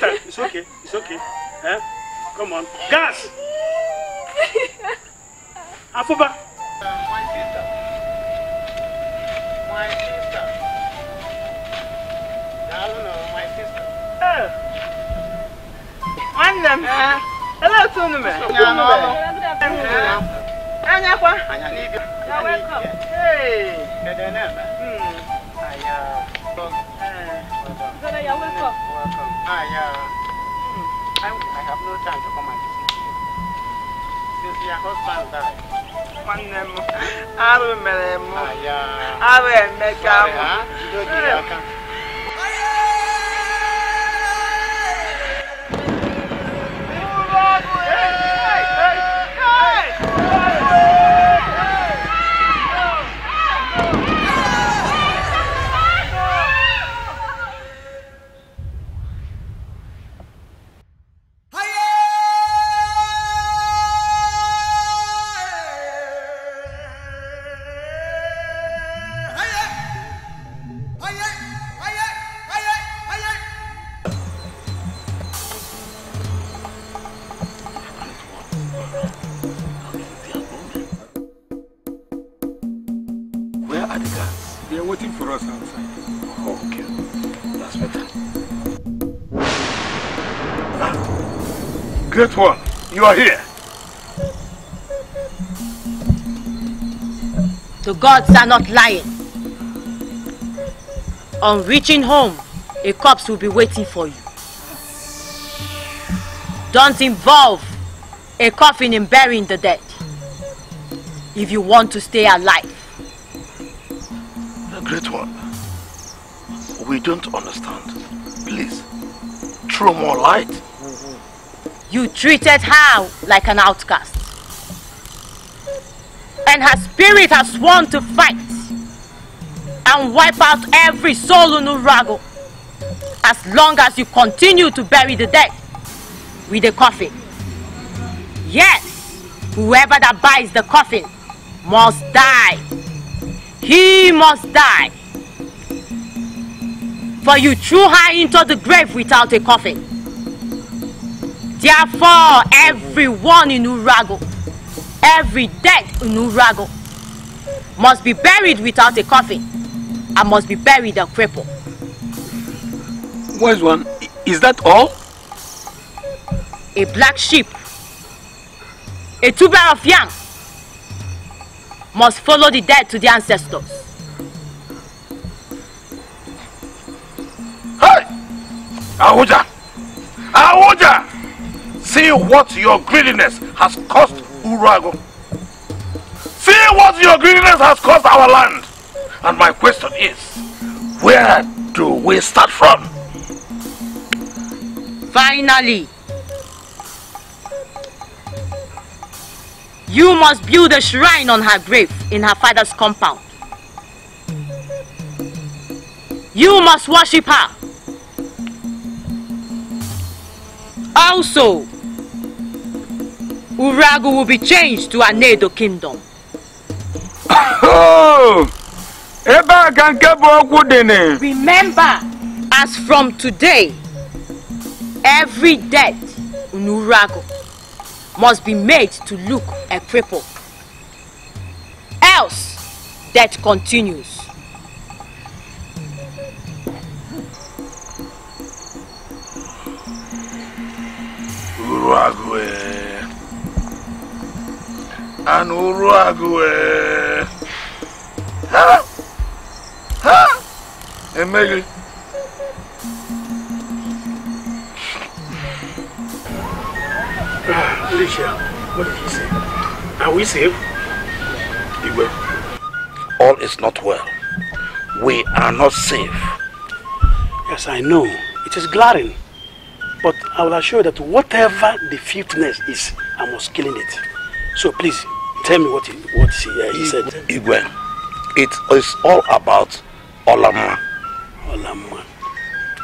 It's okay. Huh? Come on. Gas! Afuba! My sister. I don't know, my sister. Oh. Annem. Hello, Tunume. Anyakwa. You're welcome. Hey. You're welcome. I have no time to come and visit you. Since your husband died. I will Great one, you are here. The gods are not lying. On reaching home, a corpse will be waiting for you. Don't involve a coffin in burying the dead if you want to stay alive. The great one, we don't understand. Please, throw more light. You treated her like an outcast. And her spirit has sworn to fight and wipe out every soul in Uruagu as long as you continue to bury the dead with a coffin. Yes, whoever that buys the coffin must die. He must die. For you threw her into the grave without a coffin. Therefore, everyone in Uruagu, every dead in Uruagu, must be buried without a coffin and must be buried a cripple. Wise one, is that all? A black sheep, a tuber of yam, must follow the dead to the ancestors. Hey! Ahuja! See what your greediness has cost Uruagu. See what your greediness has cost our land. And my question is, where do we start from? Finally, you must build a shrine on her grave in her father's compound. You must worship her. Also, Uruagu will be changed to Anaedo Kingdom. Remember, as from today, every death in Uruagu must be made to look a cripple. Else, death continues. Uruagu, and Uruagu, huh? Huh? And maybe. Alicia, what did he say? Are we safe? Igwe. All is not well. We are not safe. Yes, I know. It is glaring. But I will assure you that whatever the filthiness is, I must kill it. So please, tell me what he said. Igwe, it is all about Olamma. Olamma.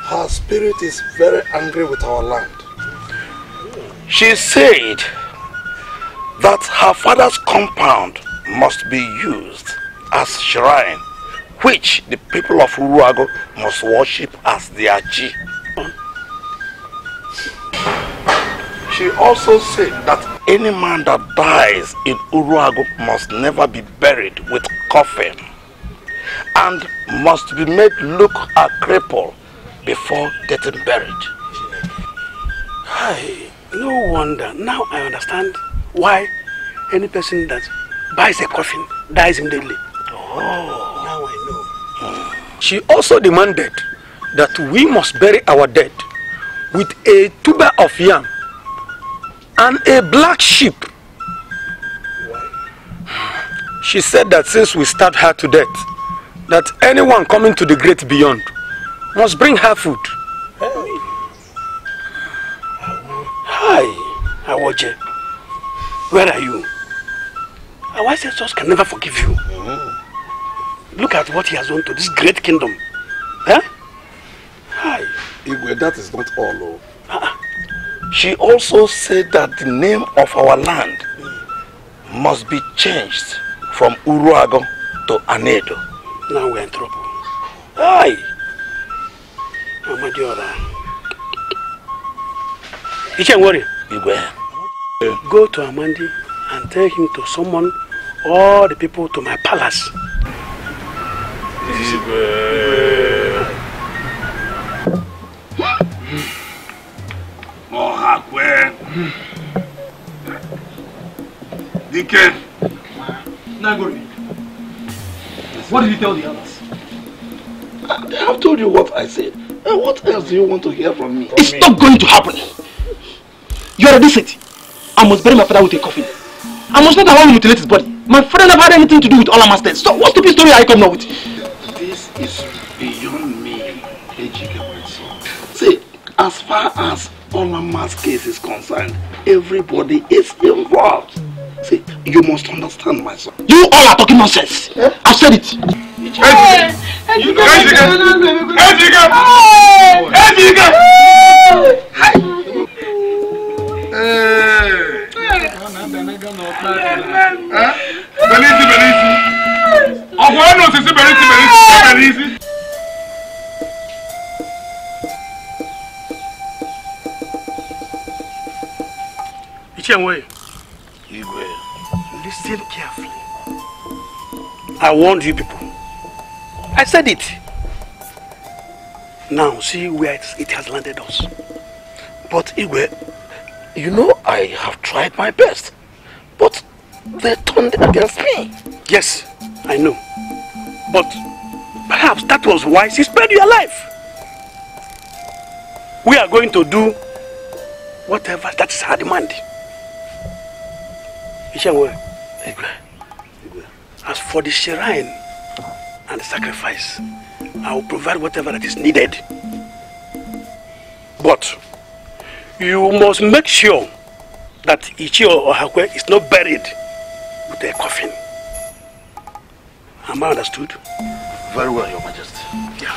Her spirit is very angry with our land. She said that her father's compound must be used as shrine, which the people of Uruagu must worship as their Chi. She also said that any man that dies in Uruagu must never be buried with coffin and must be made look a cripple before getting buried. Hi. No wonder. Now I understand why any person that buys a coffin dies immediately. Oh, now I know. Hmm. She also demanded that we must bury our dead with a tuber of yam and a black sheep. Why? She said that since we starved her to death, that anyone coming to the great beyond must bring her food. Hi, Awoje. Where are you? Our ancestors can never forgive you. Mm-hmm. Look at what he has done to this great kingdom. Huh? Hi. Igwe, that is not all. Oh. She also said that the name of our land must be changed from Uruagu to Anaedo. Now we are in trouble. Hi. Amadiora. You can worry. Beware. Go to Amandi and tell him to summon all the people to my palace. What did you tell the others? I have told you what I said. And what else do you want to hear from me? It's not going to happen. You are a deceit. I must bury my father with a coffin. I must not allow him to mutilate his body. My father never had anything to do with all our masters. So what stupid story are you coming up with? This is beyond me, see, as far as Olamma's case is concerned, everybody is involved. See, you must understand, my son. You all are talking nonsense. Eh? I've said it. Listen carefully. I warned you people. I said it. Now see where it has landed us. But Igwe, you know I have tried my best, but they turned against me. Yes, I know. But perhaps that was why she spared your life. We are going to do whatever, that's her demand. As for the shrine and the sacrifice, I will provide whatever that is needed. But you must make sure that Ichio or Hakwe is not buried with a coffin. Am I understood? Very well, Your Majesty. Yeah.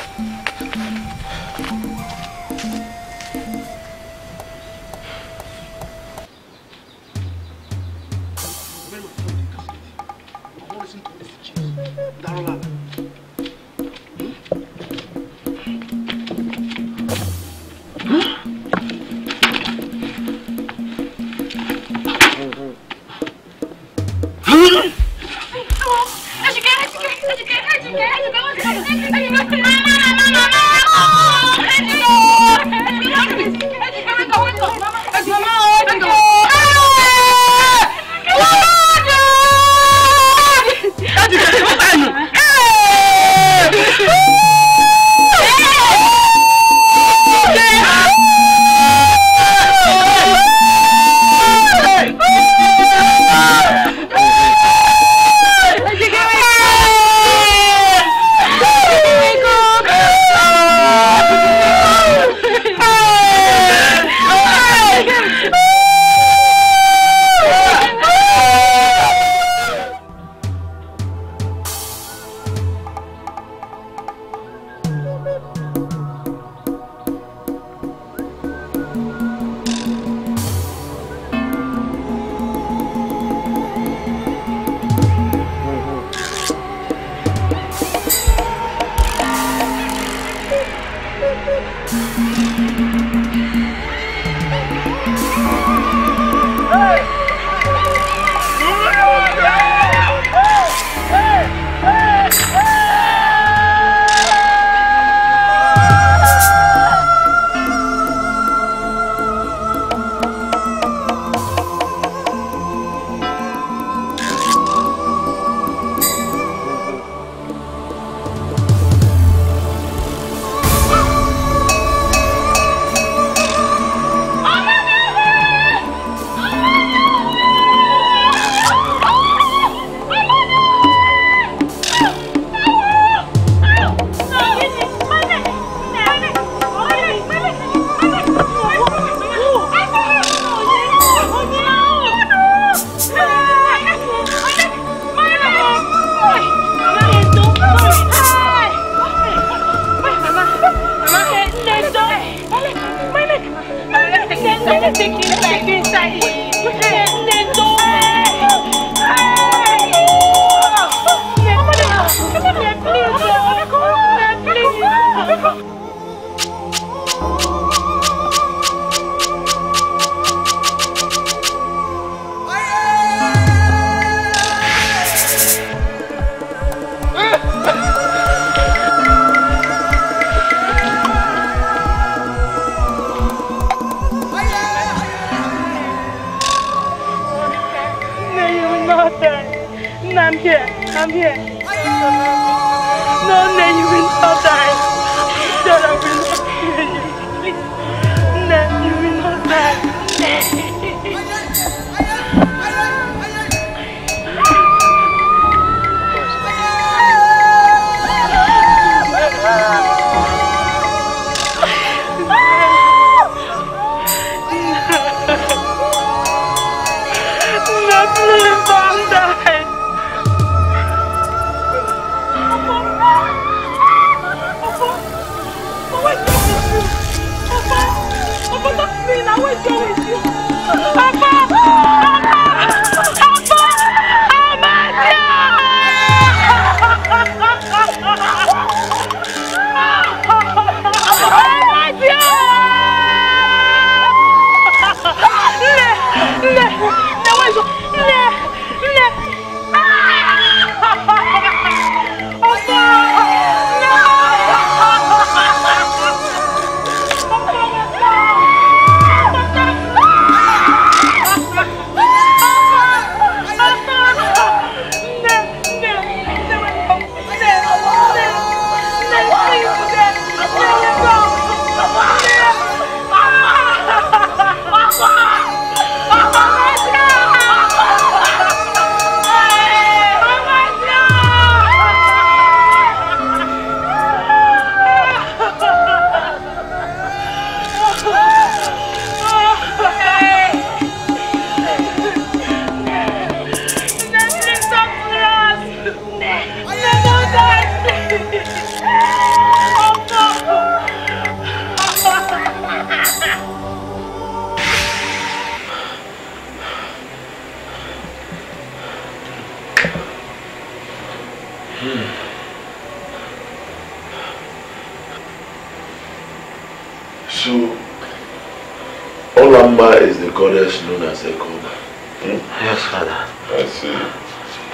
Olamma is the goddess known as Ekoba. Hmm? Yes, Father. I see.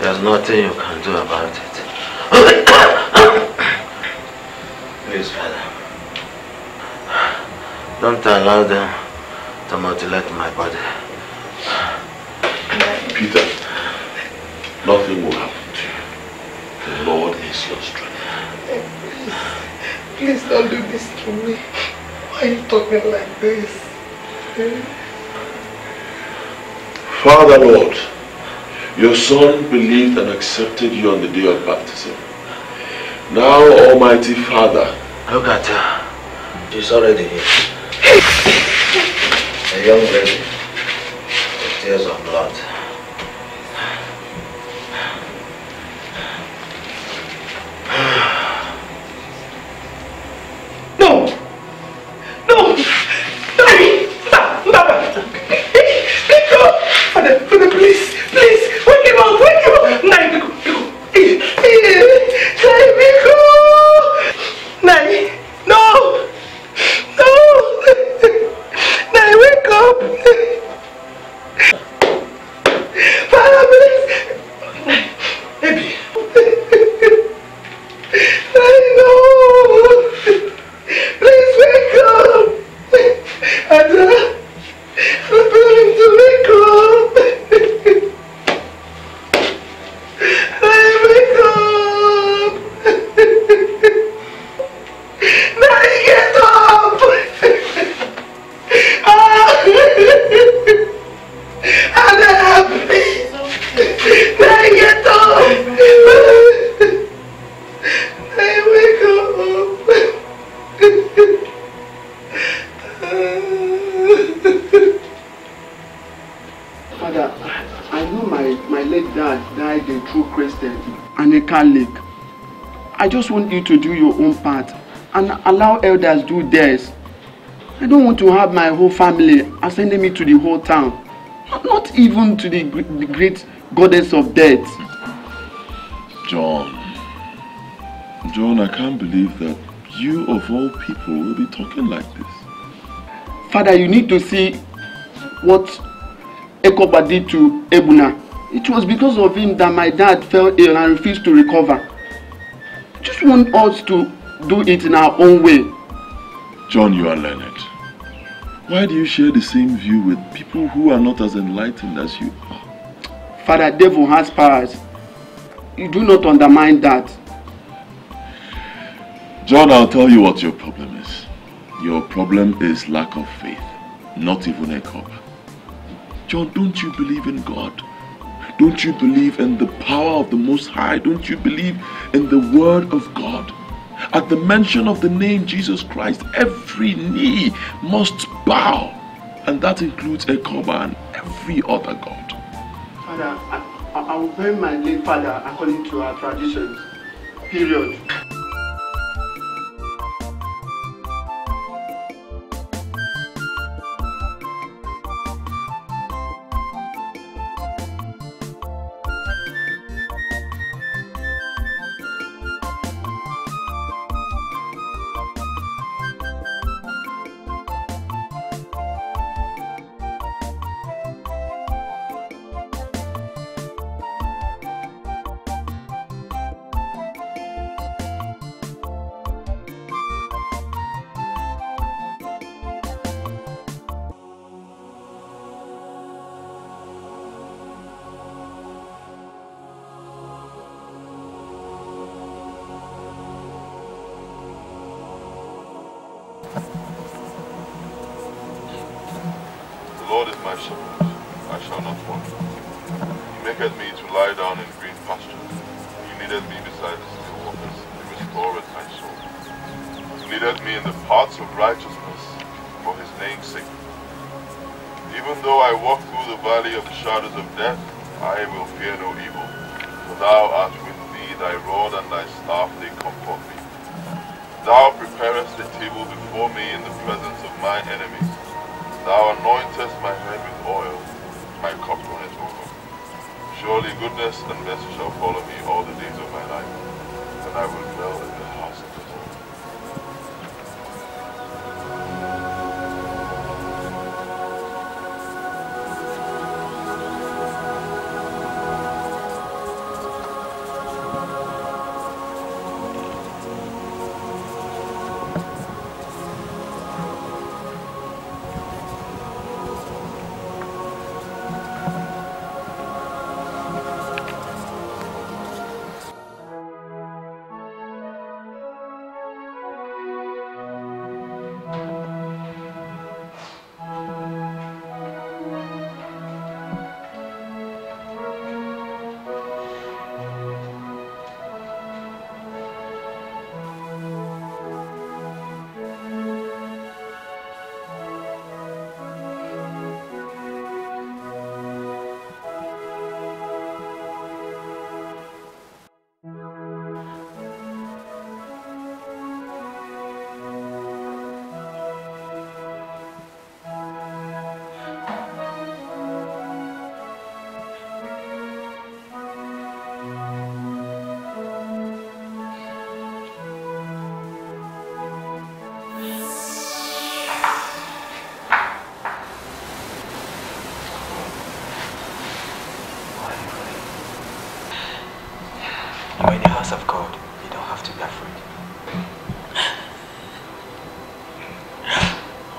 There's nothing you can do about it. Please, Father. Don't allow them to mutilate my body. Peter, nothing will happen to you. The Lord is your strength. Please don't do this to me. Why are you talking like this? Father Lord, your son believed and accepted you on the day of baptism. Now, Almighty Father. Look at her. She's already here. A young lady with tears of blood. You to do your own part and allow elders do theirs. I don't want to have my whole family ascending me to the whole town, not even to the great goddess of death. John, I can't believe that you of all people will be talking like this. Father, you need to see what Ekoba did to Ebuna. It was because of him that my dad fell ill and refused to recover. Just want us to do it in our own way. John, you are learned. Why do you share the same view with people who are not as enlightened as you are? Father, devil has powers. You do not undermine that. John, I'll tell you what your problem is. Your problem is lack of faith, not even a cup. John, don't you believe in God? Don't you believe in the power of the Most High? Don't you believe in the Word of God? At the mention of the name Jesus Christ, every knee must bow. And that includes Ekoba and every other god. Father, I will bury my late father according to our traditions. Period. You are in the house of God. You don't have to be afraid.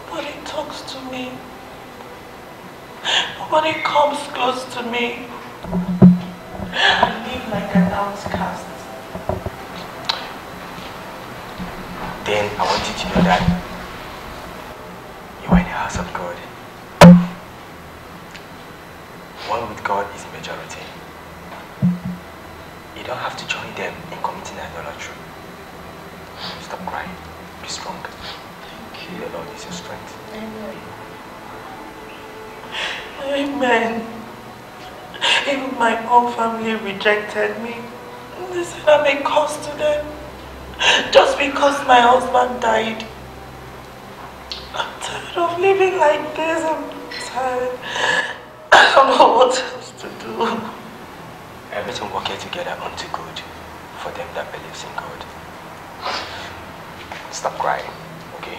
Nobody talks to me. Nobody comes close to me. I live like an outcast. Then I want you to know that you are in the house of God. One with God is majority. You don't have to join them in committing idolatry. Stop crying. Be strong. Thank you. The Lord is your strength. Amen. Amen. Even my own family rejected me. They said I'm a curse to them. Just because my husband died. I'm tired of living like this. I'm tired. I don't know what else to do. Everything will work together unto good for them that believes in God. Stop crying, okay?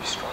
Be strong.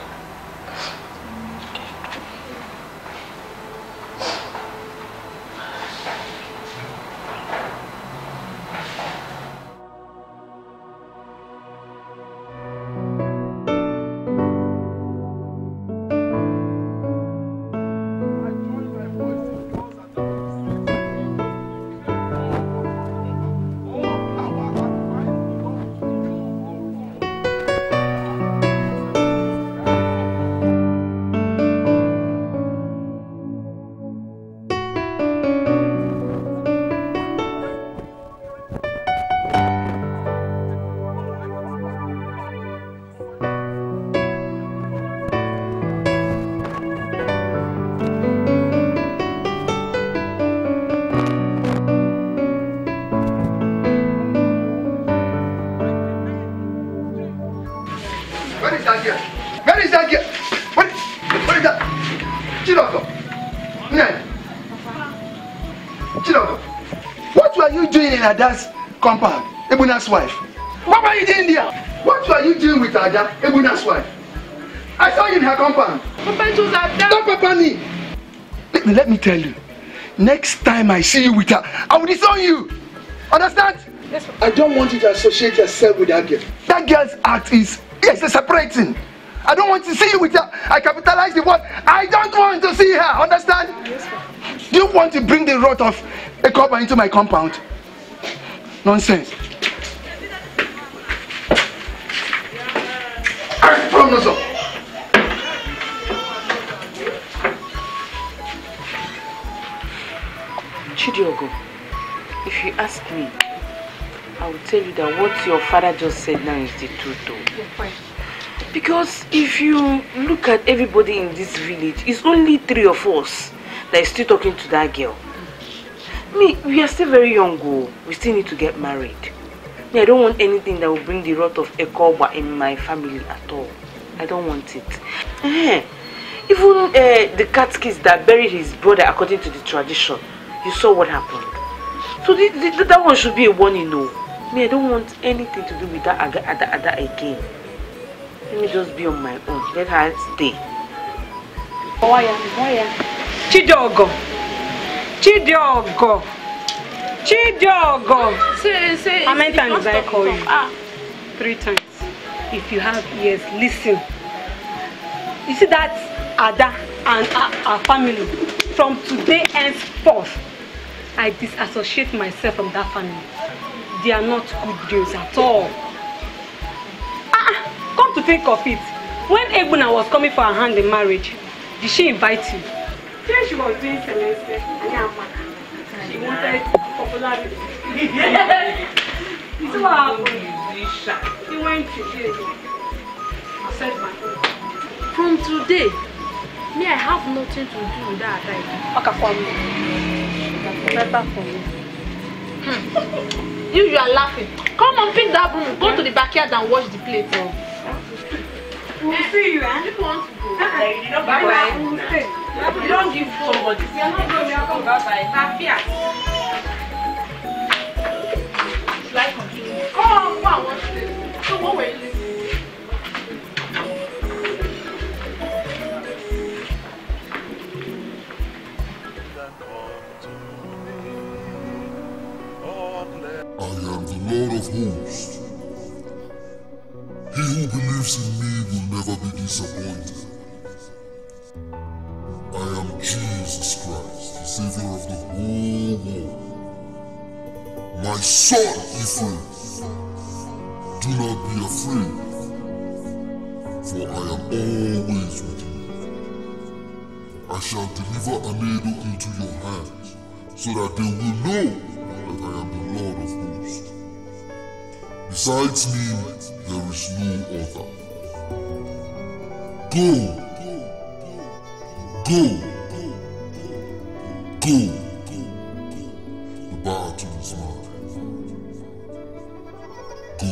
Ada's compound, Ebuna's wife. What were you doing there? What were you doing with Ada, Ebuna's wife? I saw you in her compound. Papa, it was Ada. Don't papa me. Let me tell you. Next time I see you with her, I will disown you. Understand? Yes, Papa. I don't want you to associate yourself with that girl. That girl's act is, yes, it's separating. I don't want to see you with her. I capitalize the word. I don't want to see her. Understand? Yes, Papa. Do you want to bring the rot of Ekoba into my compound? Nonsense. I promise you. Chidiogo, if you ask me, I will tell you that what your father just said now is the truth though. Because if you look at everybody in this village, it's only three of us that is still talking to that girl. Me, we are still very young, girl. We still need to get married. Me, I don't want anything that will bring the rot of Ekoba in my family at all. I don't want it. Even the cat kids that buried his brother according to the tradition, you saw what happened. So that one should be a warning, no. Me, I don't want anything to do with that Ada again. Let me just be on my own. Let her stay. Oya. Chidiogo. Chidiogo. Say, how many times did I call you? Three times. If you have ears, listen. You see that Ada and our family, from today henceforth, I disassociate myself from that family. They are not good girls at all. Come to think of it, when Ebuna was coming for her hand in marriage, did she invite you? She was doing semester and she wanted popularity. You see what happened? He went to jail. I said my own. From today, me I have nothing to do with that guy. Okay, for me. Better for me. You are laughing. Come and pick that broom. Go to the backyard and wash the plate. We'll see you, eh? If you want to go, you don't buy my you don't give somebody. You are not going to come back by Mafia. Should I continue? Come on, watch this. So what were you listening to? I am the Lord of hosts. He who believes in me will never be disappointed. I am Jesus Christ, the Savior of the whole world. My son Ephraim, do not be afraid, for I am always with you. I shall deliver Anaedo into your hands, so that they will know that I am the Lord of hosts. Besides me, there is no other. Go! Go! Go! The battle is mine. Go!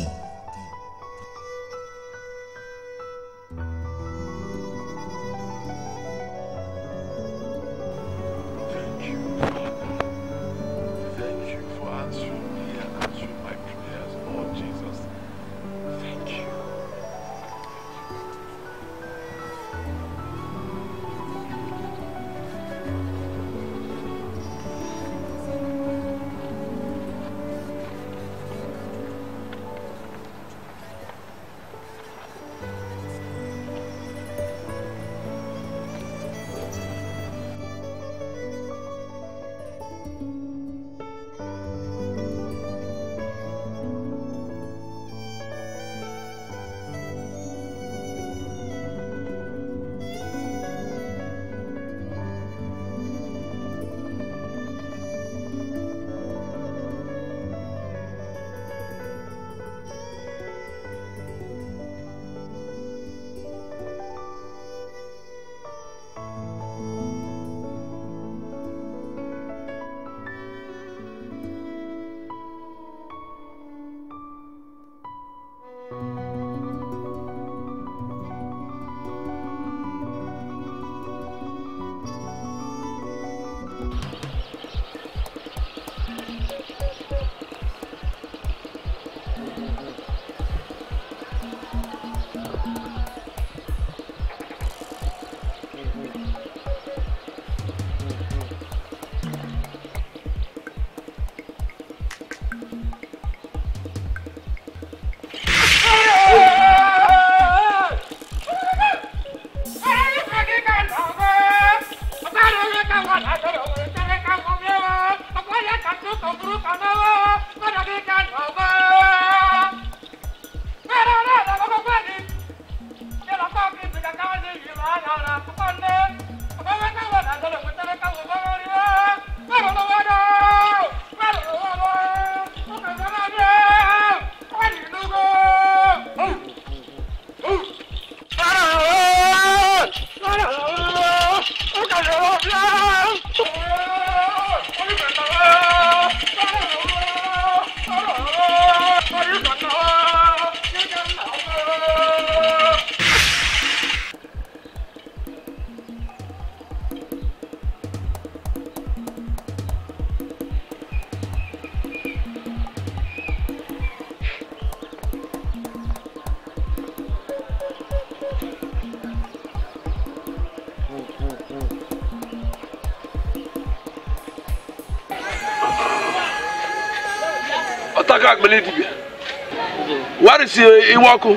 Where is Iwaku?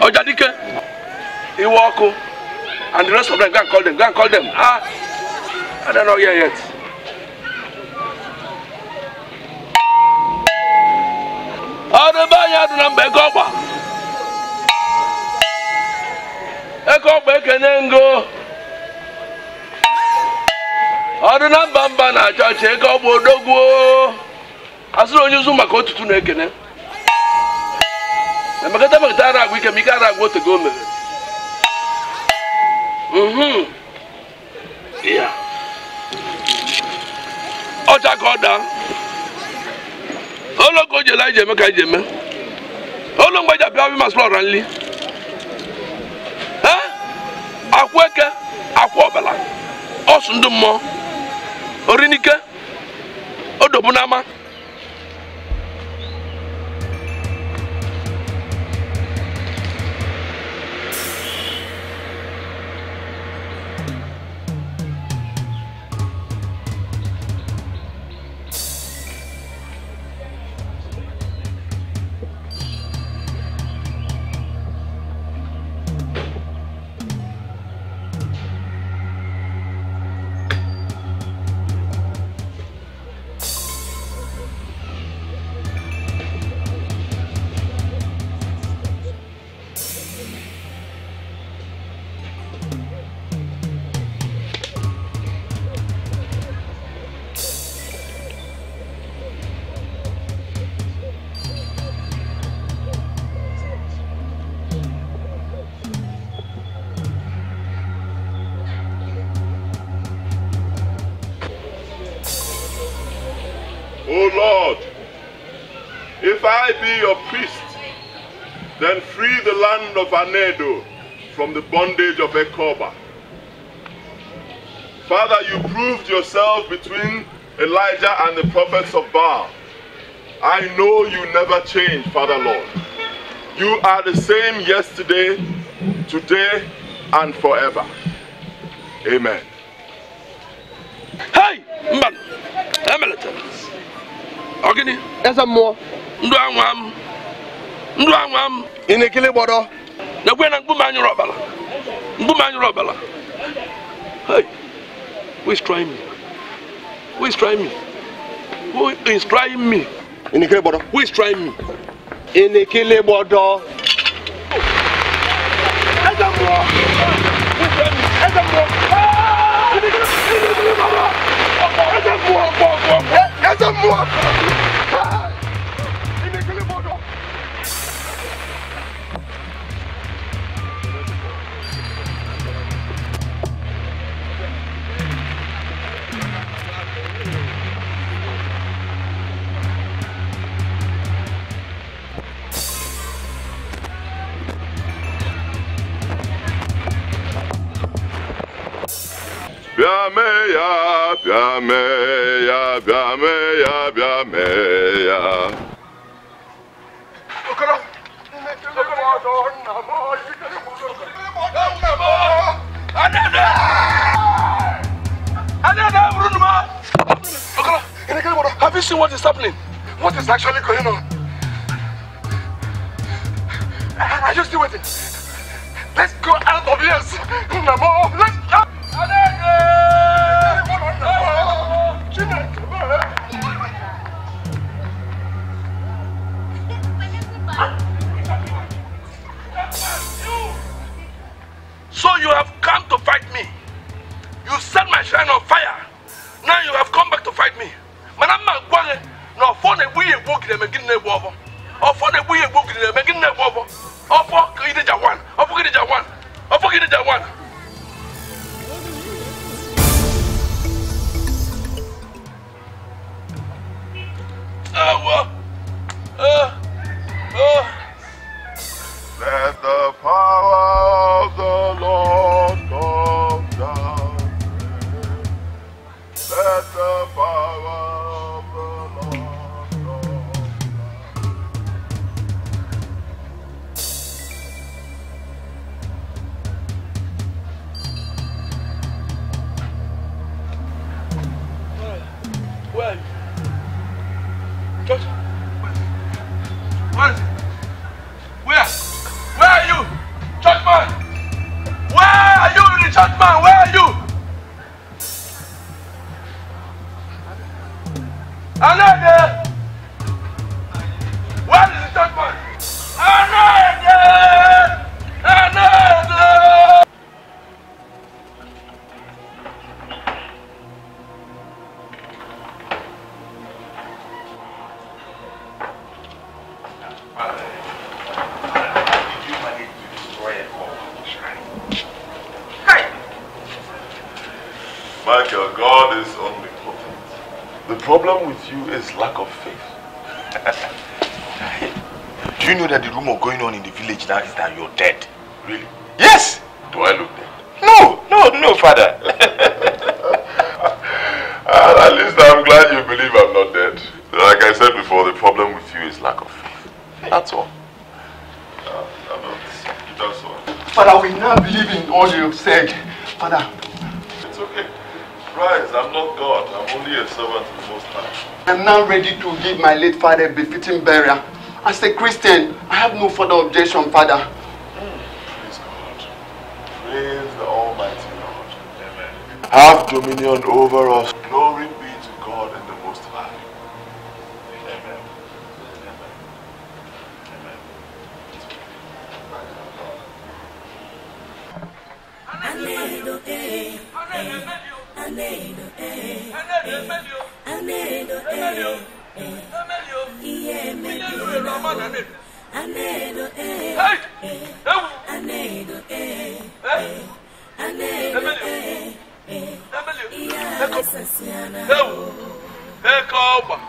Ojadike? Iwaku? And the rest of them, go and call them, go and call them. Ah, I don't know here yet. Ekoba. Ekoba kenengo. Odunambamba na church Ekoba odogwo. Asiro nyuzu makotutu na ekene. I'm going to go to the weekend. I'm going to go to the weekend. Yeah. Oh, I got down. Oh, look, you like Jamaica, Jamaica. Oh, look, my baby must not run. Huh? I work at Aquabella. Osundumo. Orinica. Odobunama. O Lord, if I be your priest, then free the land of Anaedo from the bondage of Ekoba. Father, you proved yourself between Elijah and the prophets of Baal. I know you never change, Father Lord. You are the same yesterday, today, and forever. Amen. Hey, man, militants. Ogini, esa mo. Nduangwam, nduangwam. Inekile bodo. Nagwena ngumanyu robala. Ngumanyu robala. Hey, who is trying me? Who is trying me? Who is trying me? Inekile bodo. Who is trying me? Inekile bodo. Esa mo. Who is trying me? Esa mo. Have you seen what is happening? What is actually going on? Are you still waiting? Let's go out of here. Let's go. So you have come to fight me. You set my shrine on fire. Now you have come back to fight me. Madam, no phone a wee book in the beginning of war. Or phone a wee book in the beginning of war. Or for it one. Or forget it one. Or forget it one. Let the power of the Lord come down. Let the power of the Lord come down. Where? Church? Where is it? Where? Where are you, church man? Where are you, the church man? Where are you? Anaedo! Where is the church man? Anaedo! Anaedo! Your God is omnipotent. The problem with you is lack of faith. Do you know that the rumor going on in the village now is that you're dead? Really? Yes! Do I look dead? No! No, no, Father. At least I'm glad you believe I'm not dead. Like I said before, the problem with you is lack of faith. That's all. That's all. Father, we now believe in all you've said. Father. It's okay. Christ, I'm not God. I'm only a servant of the Most High. I'm now ready to give my late father a befitting burial. As a Christian, I have no further objection, Father. Praise God. Praise the Almighty Lord. Amen. Have dominion over us. Glory be to God and the Most High. Amen. Amen. Amen. Amen. Amen. Ekoba,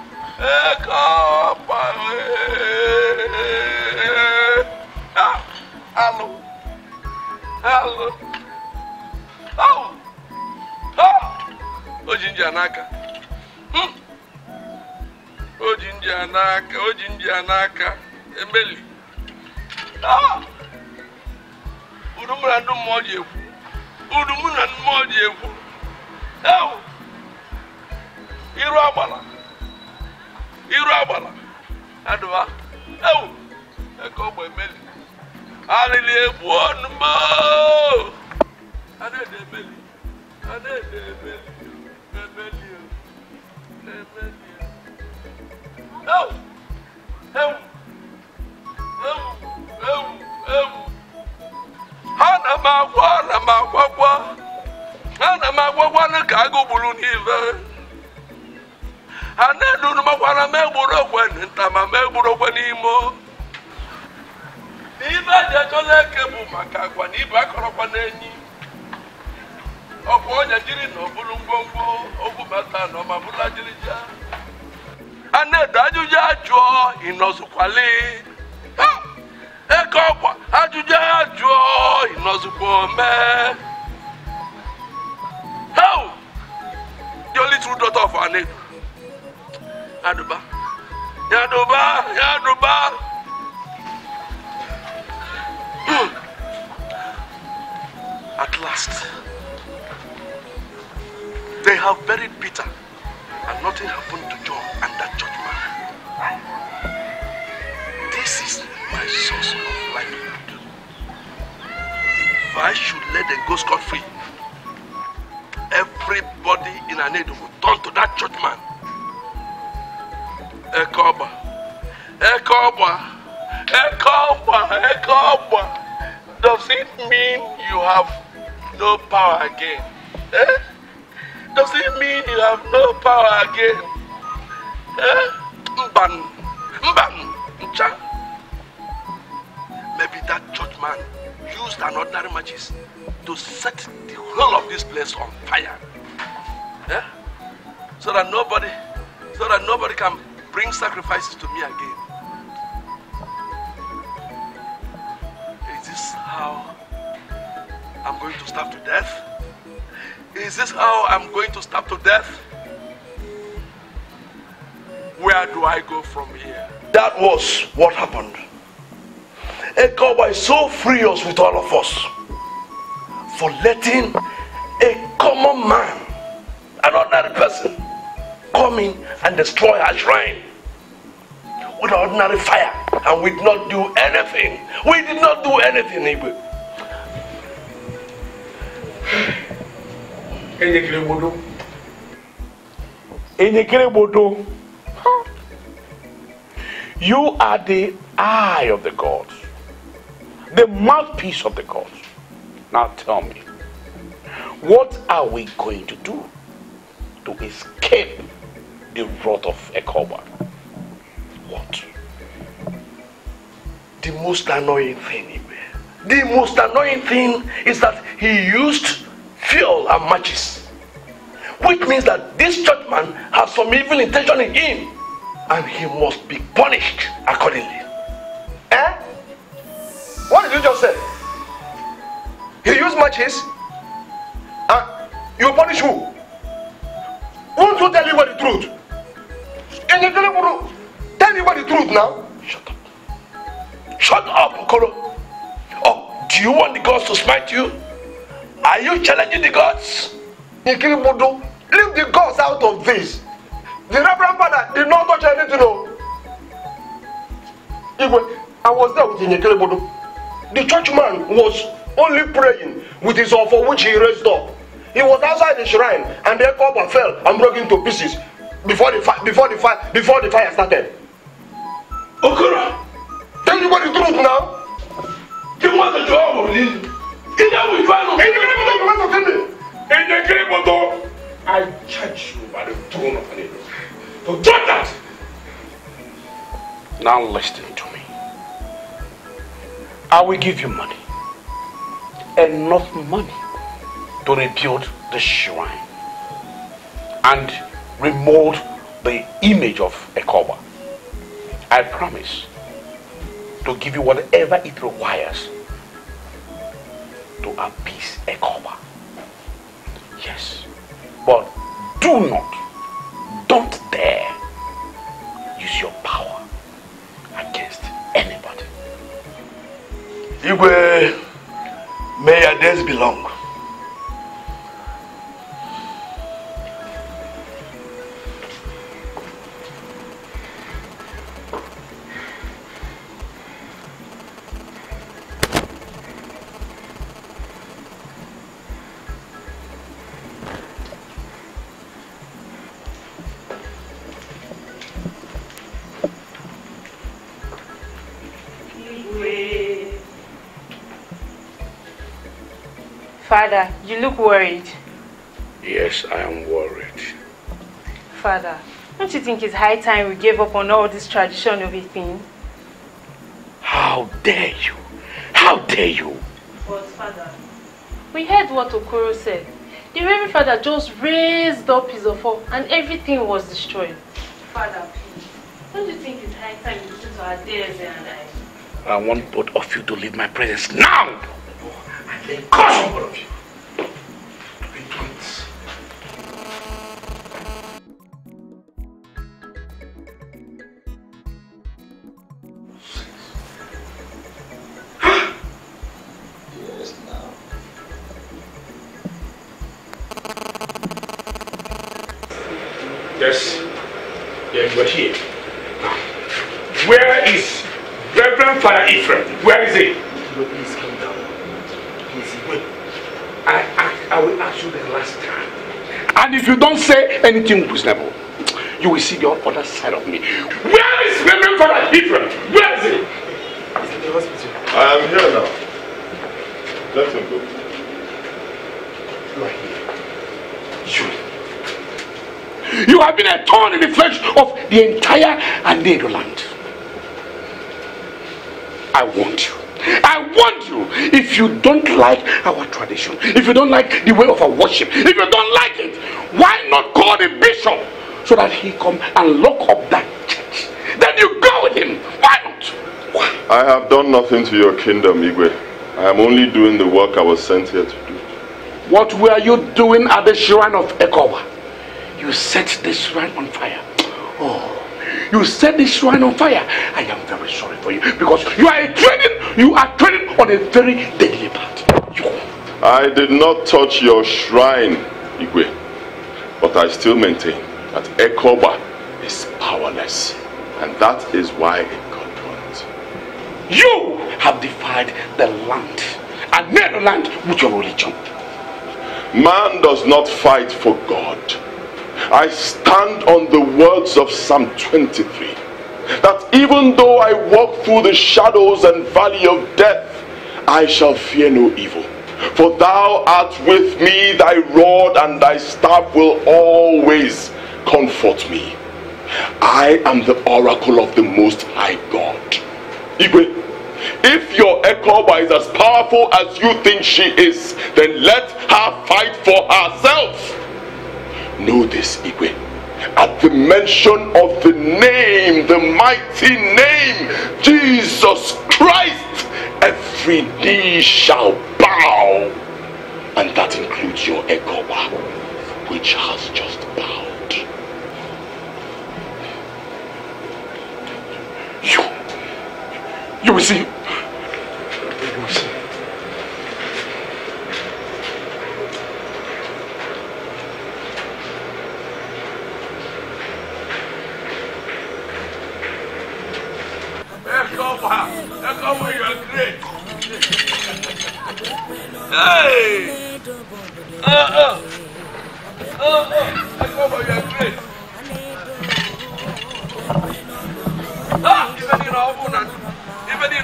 With all of us for letting a common man, an ordinary person, come in and destroy our shrine with ordinary fire, and we did not do anything. We did not do anything, Igwe. Enyekrebodo, you are the eye of the gods, the mouthpiece of the gods. Now tell me, what are we going to do to escape the wrath of Ekoba? What? The most annoying thing, is that he used fuel and matches, which means that this churchman has some evil intention in him, and he must be punished accordingly. Eh? What did you just say? He used matches. You punish who? Won't you tell anybody the truth? Tell anybody the truth now. Shut up. Shut up, Okoro. Oh, do you want the gods to smite you? Are you challenging the gods? Leave the gods out of this. The Reverend Father did not touch anything. I was there with Inyekelebodo. The churchman was only praying with his offer which he raised up. He was outside the shrine and the Ekoba fell and broke into pieces before the fire started. Okoro, tell you what the truth now. Give us the job of this. I charge you by the throne of Anaedo to judge that. Now listen to me. I will give you money, enough money to rebuild the shrine and remold the image of Ekoba. I promise to give you whatever it requires to appease Ekoba. Yes. But don't dare use your power against anybody. Igwe, may your days be long. Father, you look worried. Yes, I am worried. Father, don't you think it's high time we gave up on all this tradition of eating? How dare you? How dare you? But Father, we heard what Okoro said. The Reverend Father just raised up his offer and everything was destroyed. Father, please, don't you think it's high time we listen to our dears and I? I want both of you to leave my presence now! They cause all of you. Anything reasonable, you will see the other side of me. Where is Reverend Father Ephraim? Where is he? He's in the hospital. I am here now. Let him go. You are here. You have been a thorn in the flesh of the entire Anaedo land. I want you. I want you. If you don't like our tradition, if you don't like the way of our worship, if you don't like it, why not call the bishop so that he come and lock up that church? Then you go with him. Why not? Why? I have done nothing to your kingdom, Igwe. I am only doing the work I was sent here to do. What were you doing at the shrine of Ekoba? You set the shrine on fire. Oh. You set this shrine on fire. I am very sorry for you because you are treading on a very deadly path. I did not touch your shrine, Igwe, but I still maintain that Ekoba is powerless, and that is why it got burnt. You have defied the land and made the land with your religion. Man does not fight for God. I stand on the words of Psalm 23, that even though I walk through the shadows and valley of death, I shall fear no evil. For thou art with me, thy rod and thy staff will always comfort me. I am the oracle of the Most High God. If your Ekoba is as powerful as you think she is, then let her fight for herself. Know this, Igwe. At the mention of the name, the mighty name, Jesus Christ, every knee shall bow. And that includes your Ekoba, which has just bowed. You will see. You will see. Ekoba, you are great. Hey! Ekoba, you are great. Ah! Even in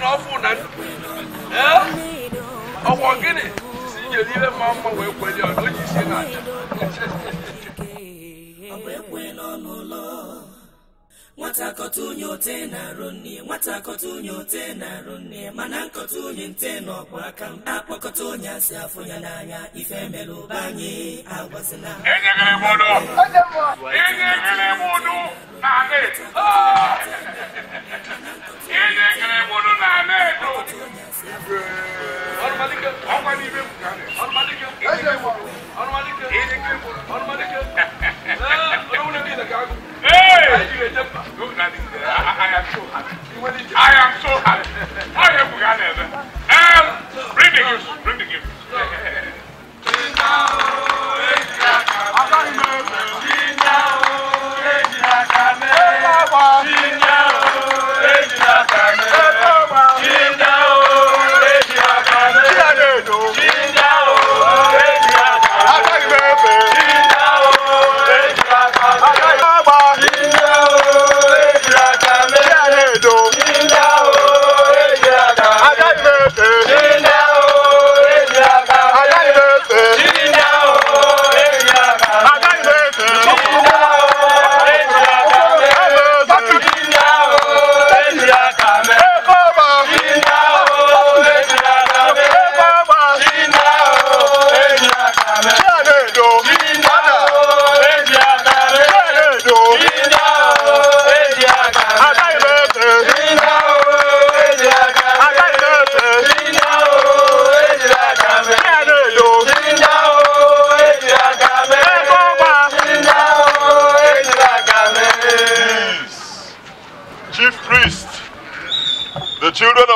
What I got to your ten, I run near, my uncle to your ten or welcome. I pocket on yourself for your nana, if I mellow bang, I was enough.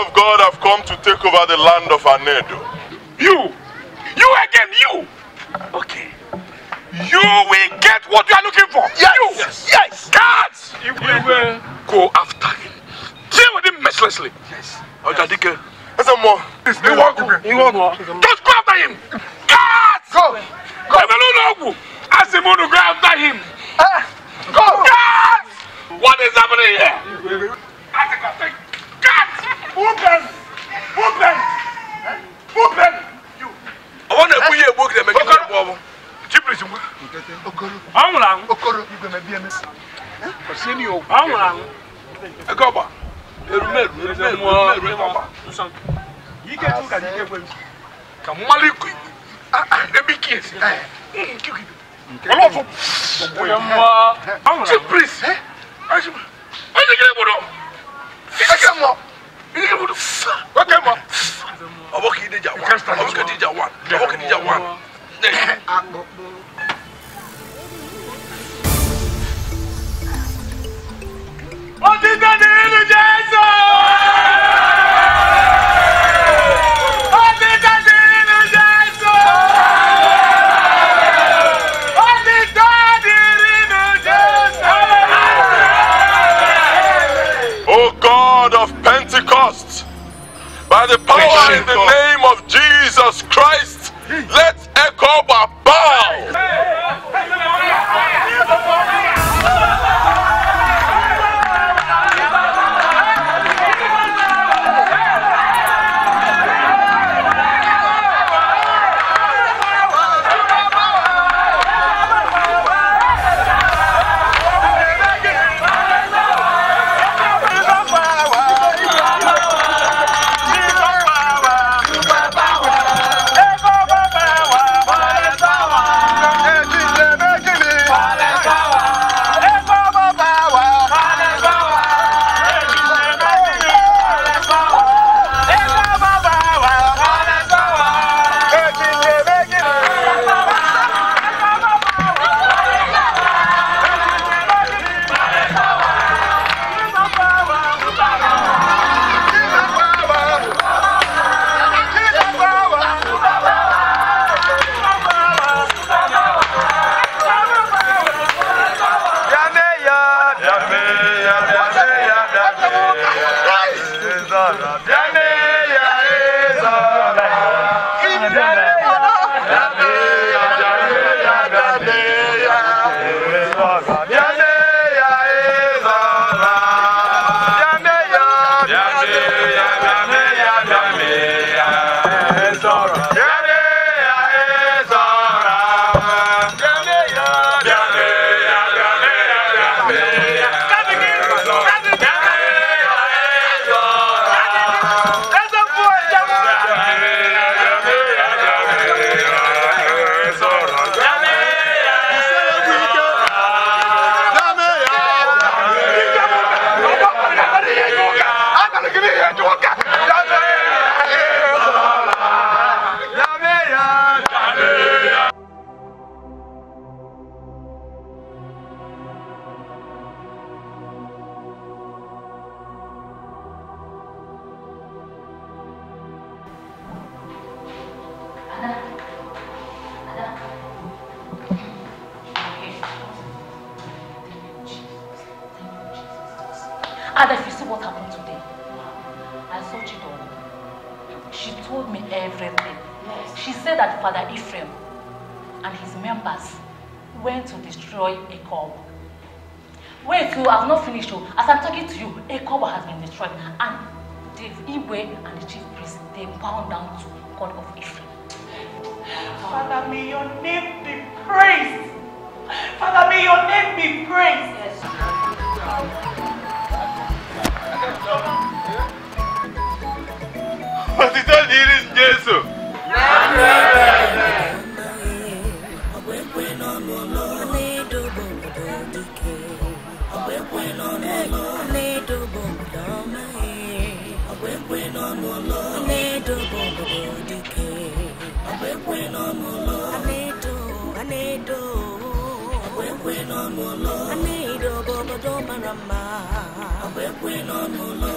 of God have come to take over the land of Anaedo. You again. Okay. You will get what you are looking for. Yes. Guards. You will go after him. Deal with him mercilessly. Yes. Odadike. Just go after him. Guards. Go. Ask him to go after him. Go. Guards. What is happening here? Move them. I want to put your book there. I'm going to go. O God of Pentecost, by the power in the name of Jesus Christ, let Ekoba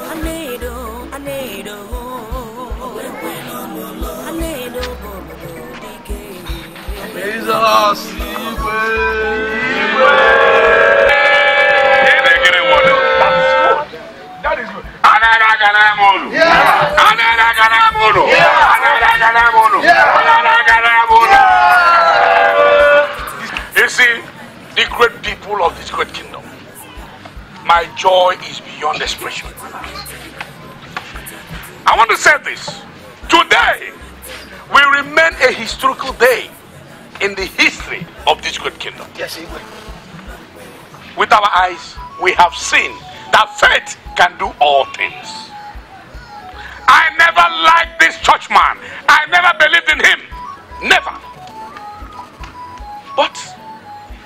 Anedo, Jesus, that is good. You see, the great people of this great kingdom, my joy is beyond expression. I want to say this. Today will remain a historical day in the history of this great kingdom. Yes, Igwe. With our eyes, we have seen that faith can do all things. I never liked this churchman. I never believed in him. Never. But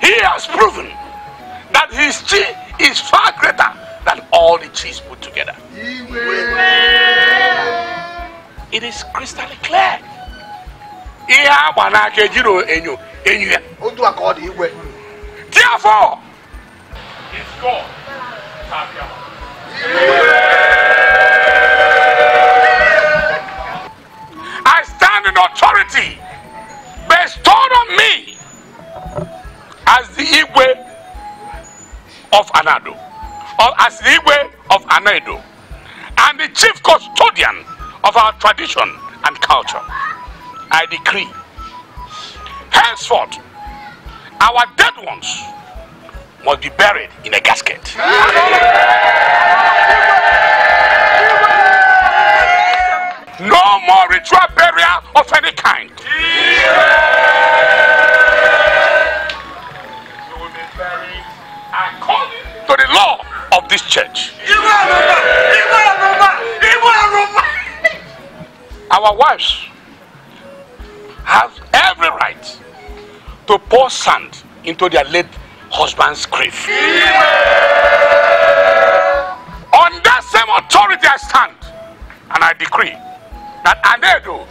he has proven that his chi is far greater than all the chis put together. Igwe. It is crystal clear. Therefore, his God shall be ours. I stand in authority bestowed on me as the Igwe of Anaedo, or as the Igwe of Anaedo, and the chief custodian of our tradition and culture. I decree, henceforth, our dead ones must be buried in a casket. No more ritual burial of any kind. You will be buried according to the law of this church. Our wives have every right to pour sand into their late husband's grave. On that same authority I stand, and I decree that Anaedo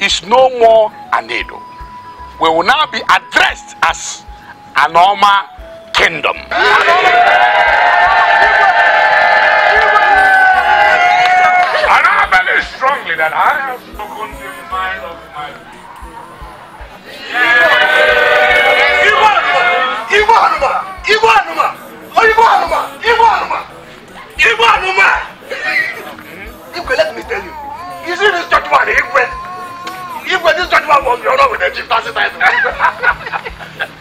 is no more Anaedo. We will now be addressed as Olamma Kingdom. And I believe strongly that I have spoken to mind of my people. Let me tell you, you see this judgment, Igwe, this judgment was your own with the chief pastor.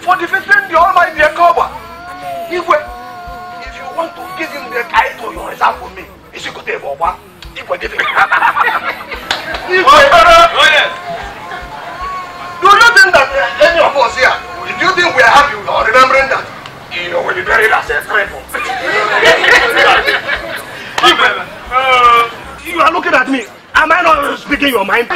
For defending the Almighty Ekoba, Igwe, if you want to give him the title, you reserve for me. Is it good to have one? Igwe, give him. Do you think that any of us here, if you think we are happy with our remembering that, you will be buried as a cripple? You are looking at me. Am I not speaking your mind?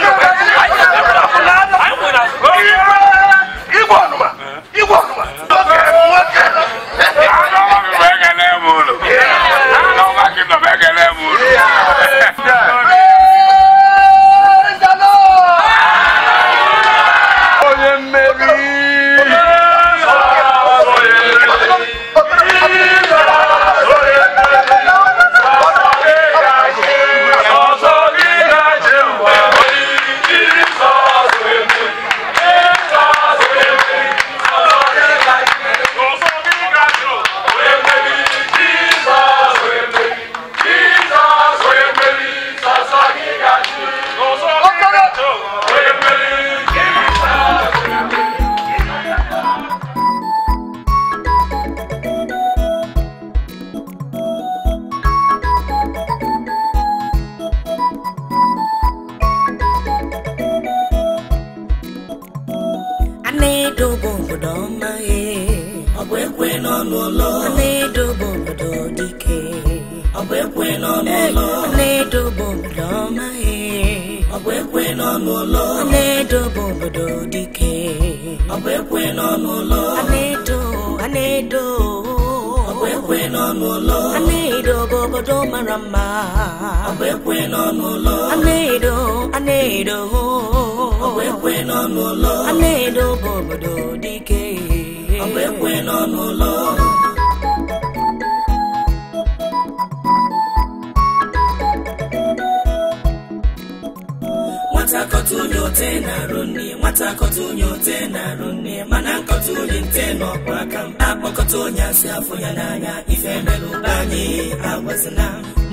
nyote na runi, watakotu nyote na runi, manankotu ninteno kwa kam, apokotu nyasi afunya nanya, ifemelu bani, awazina.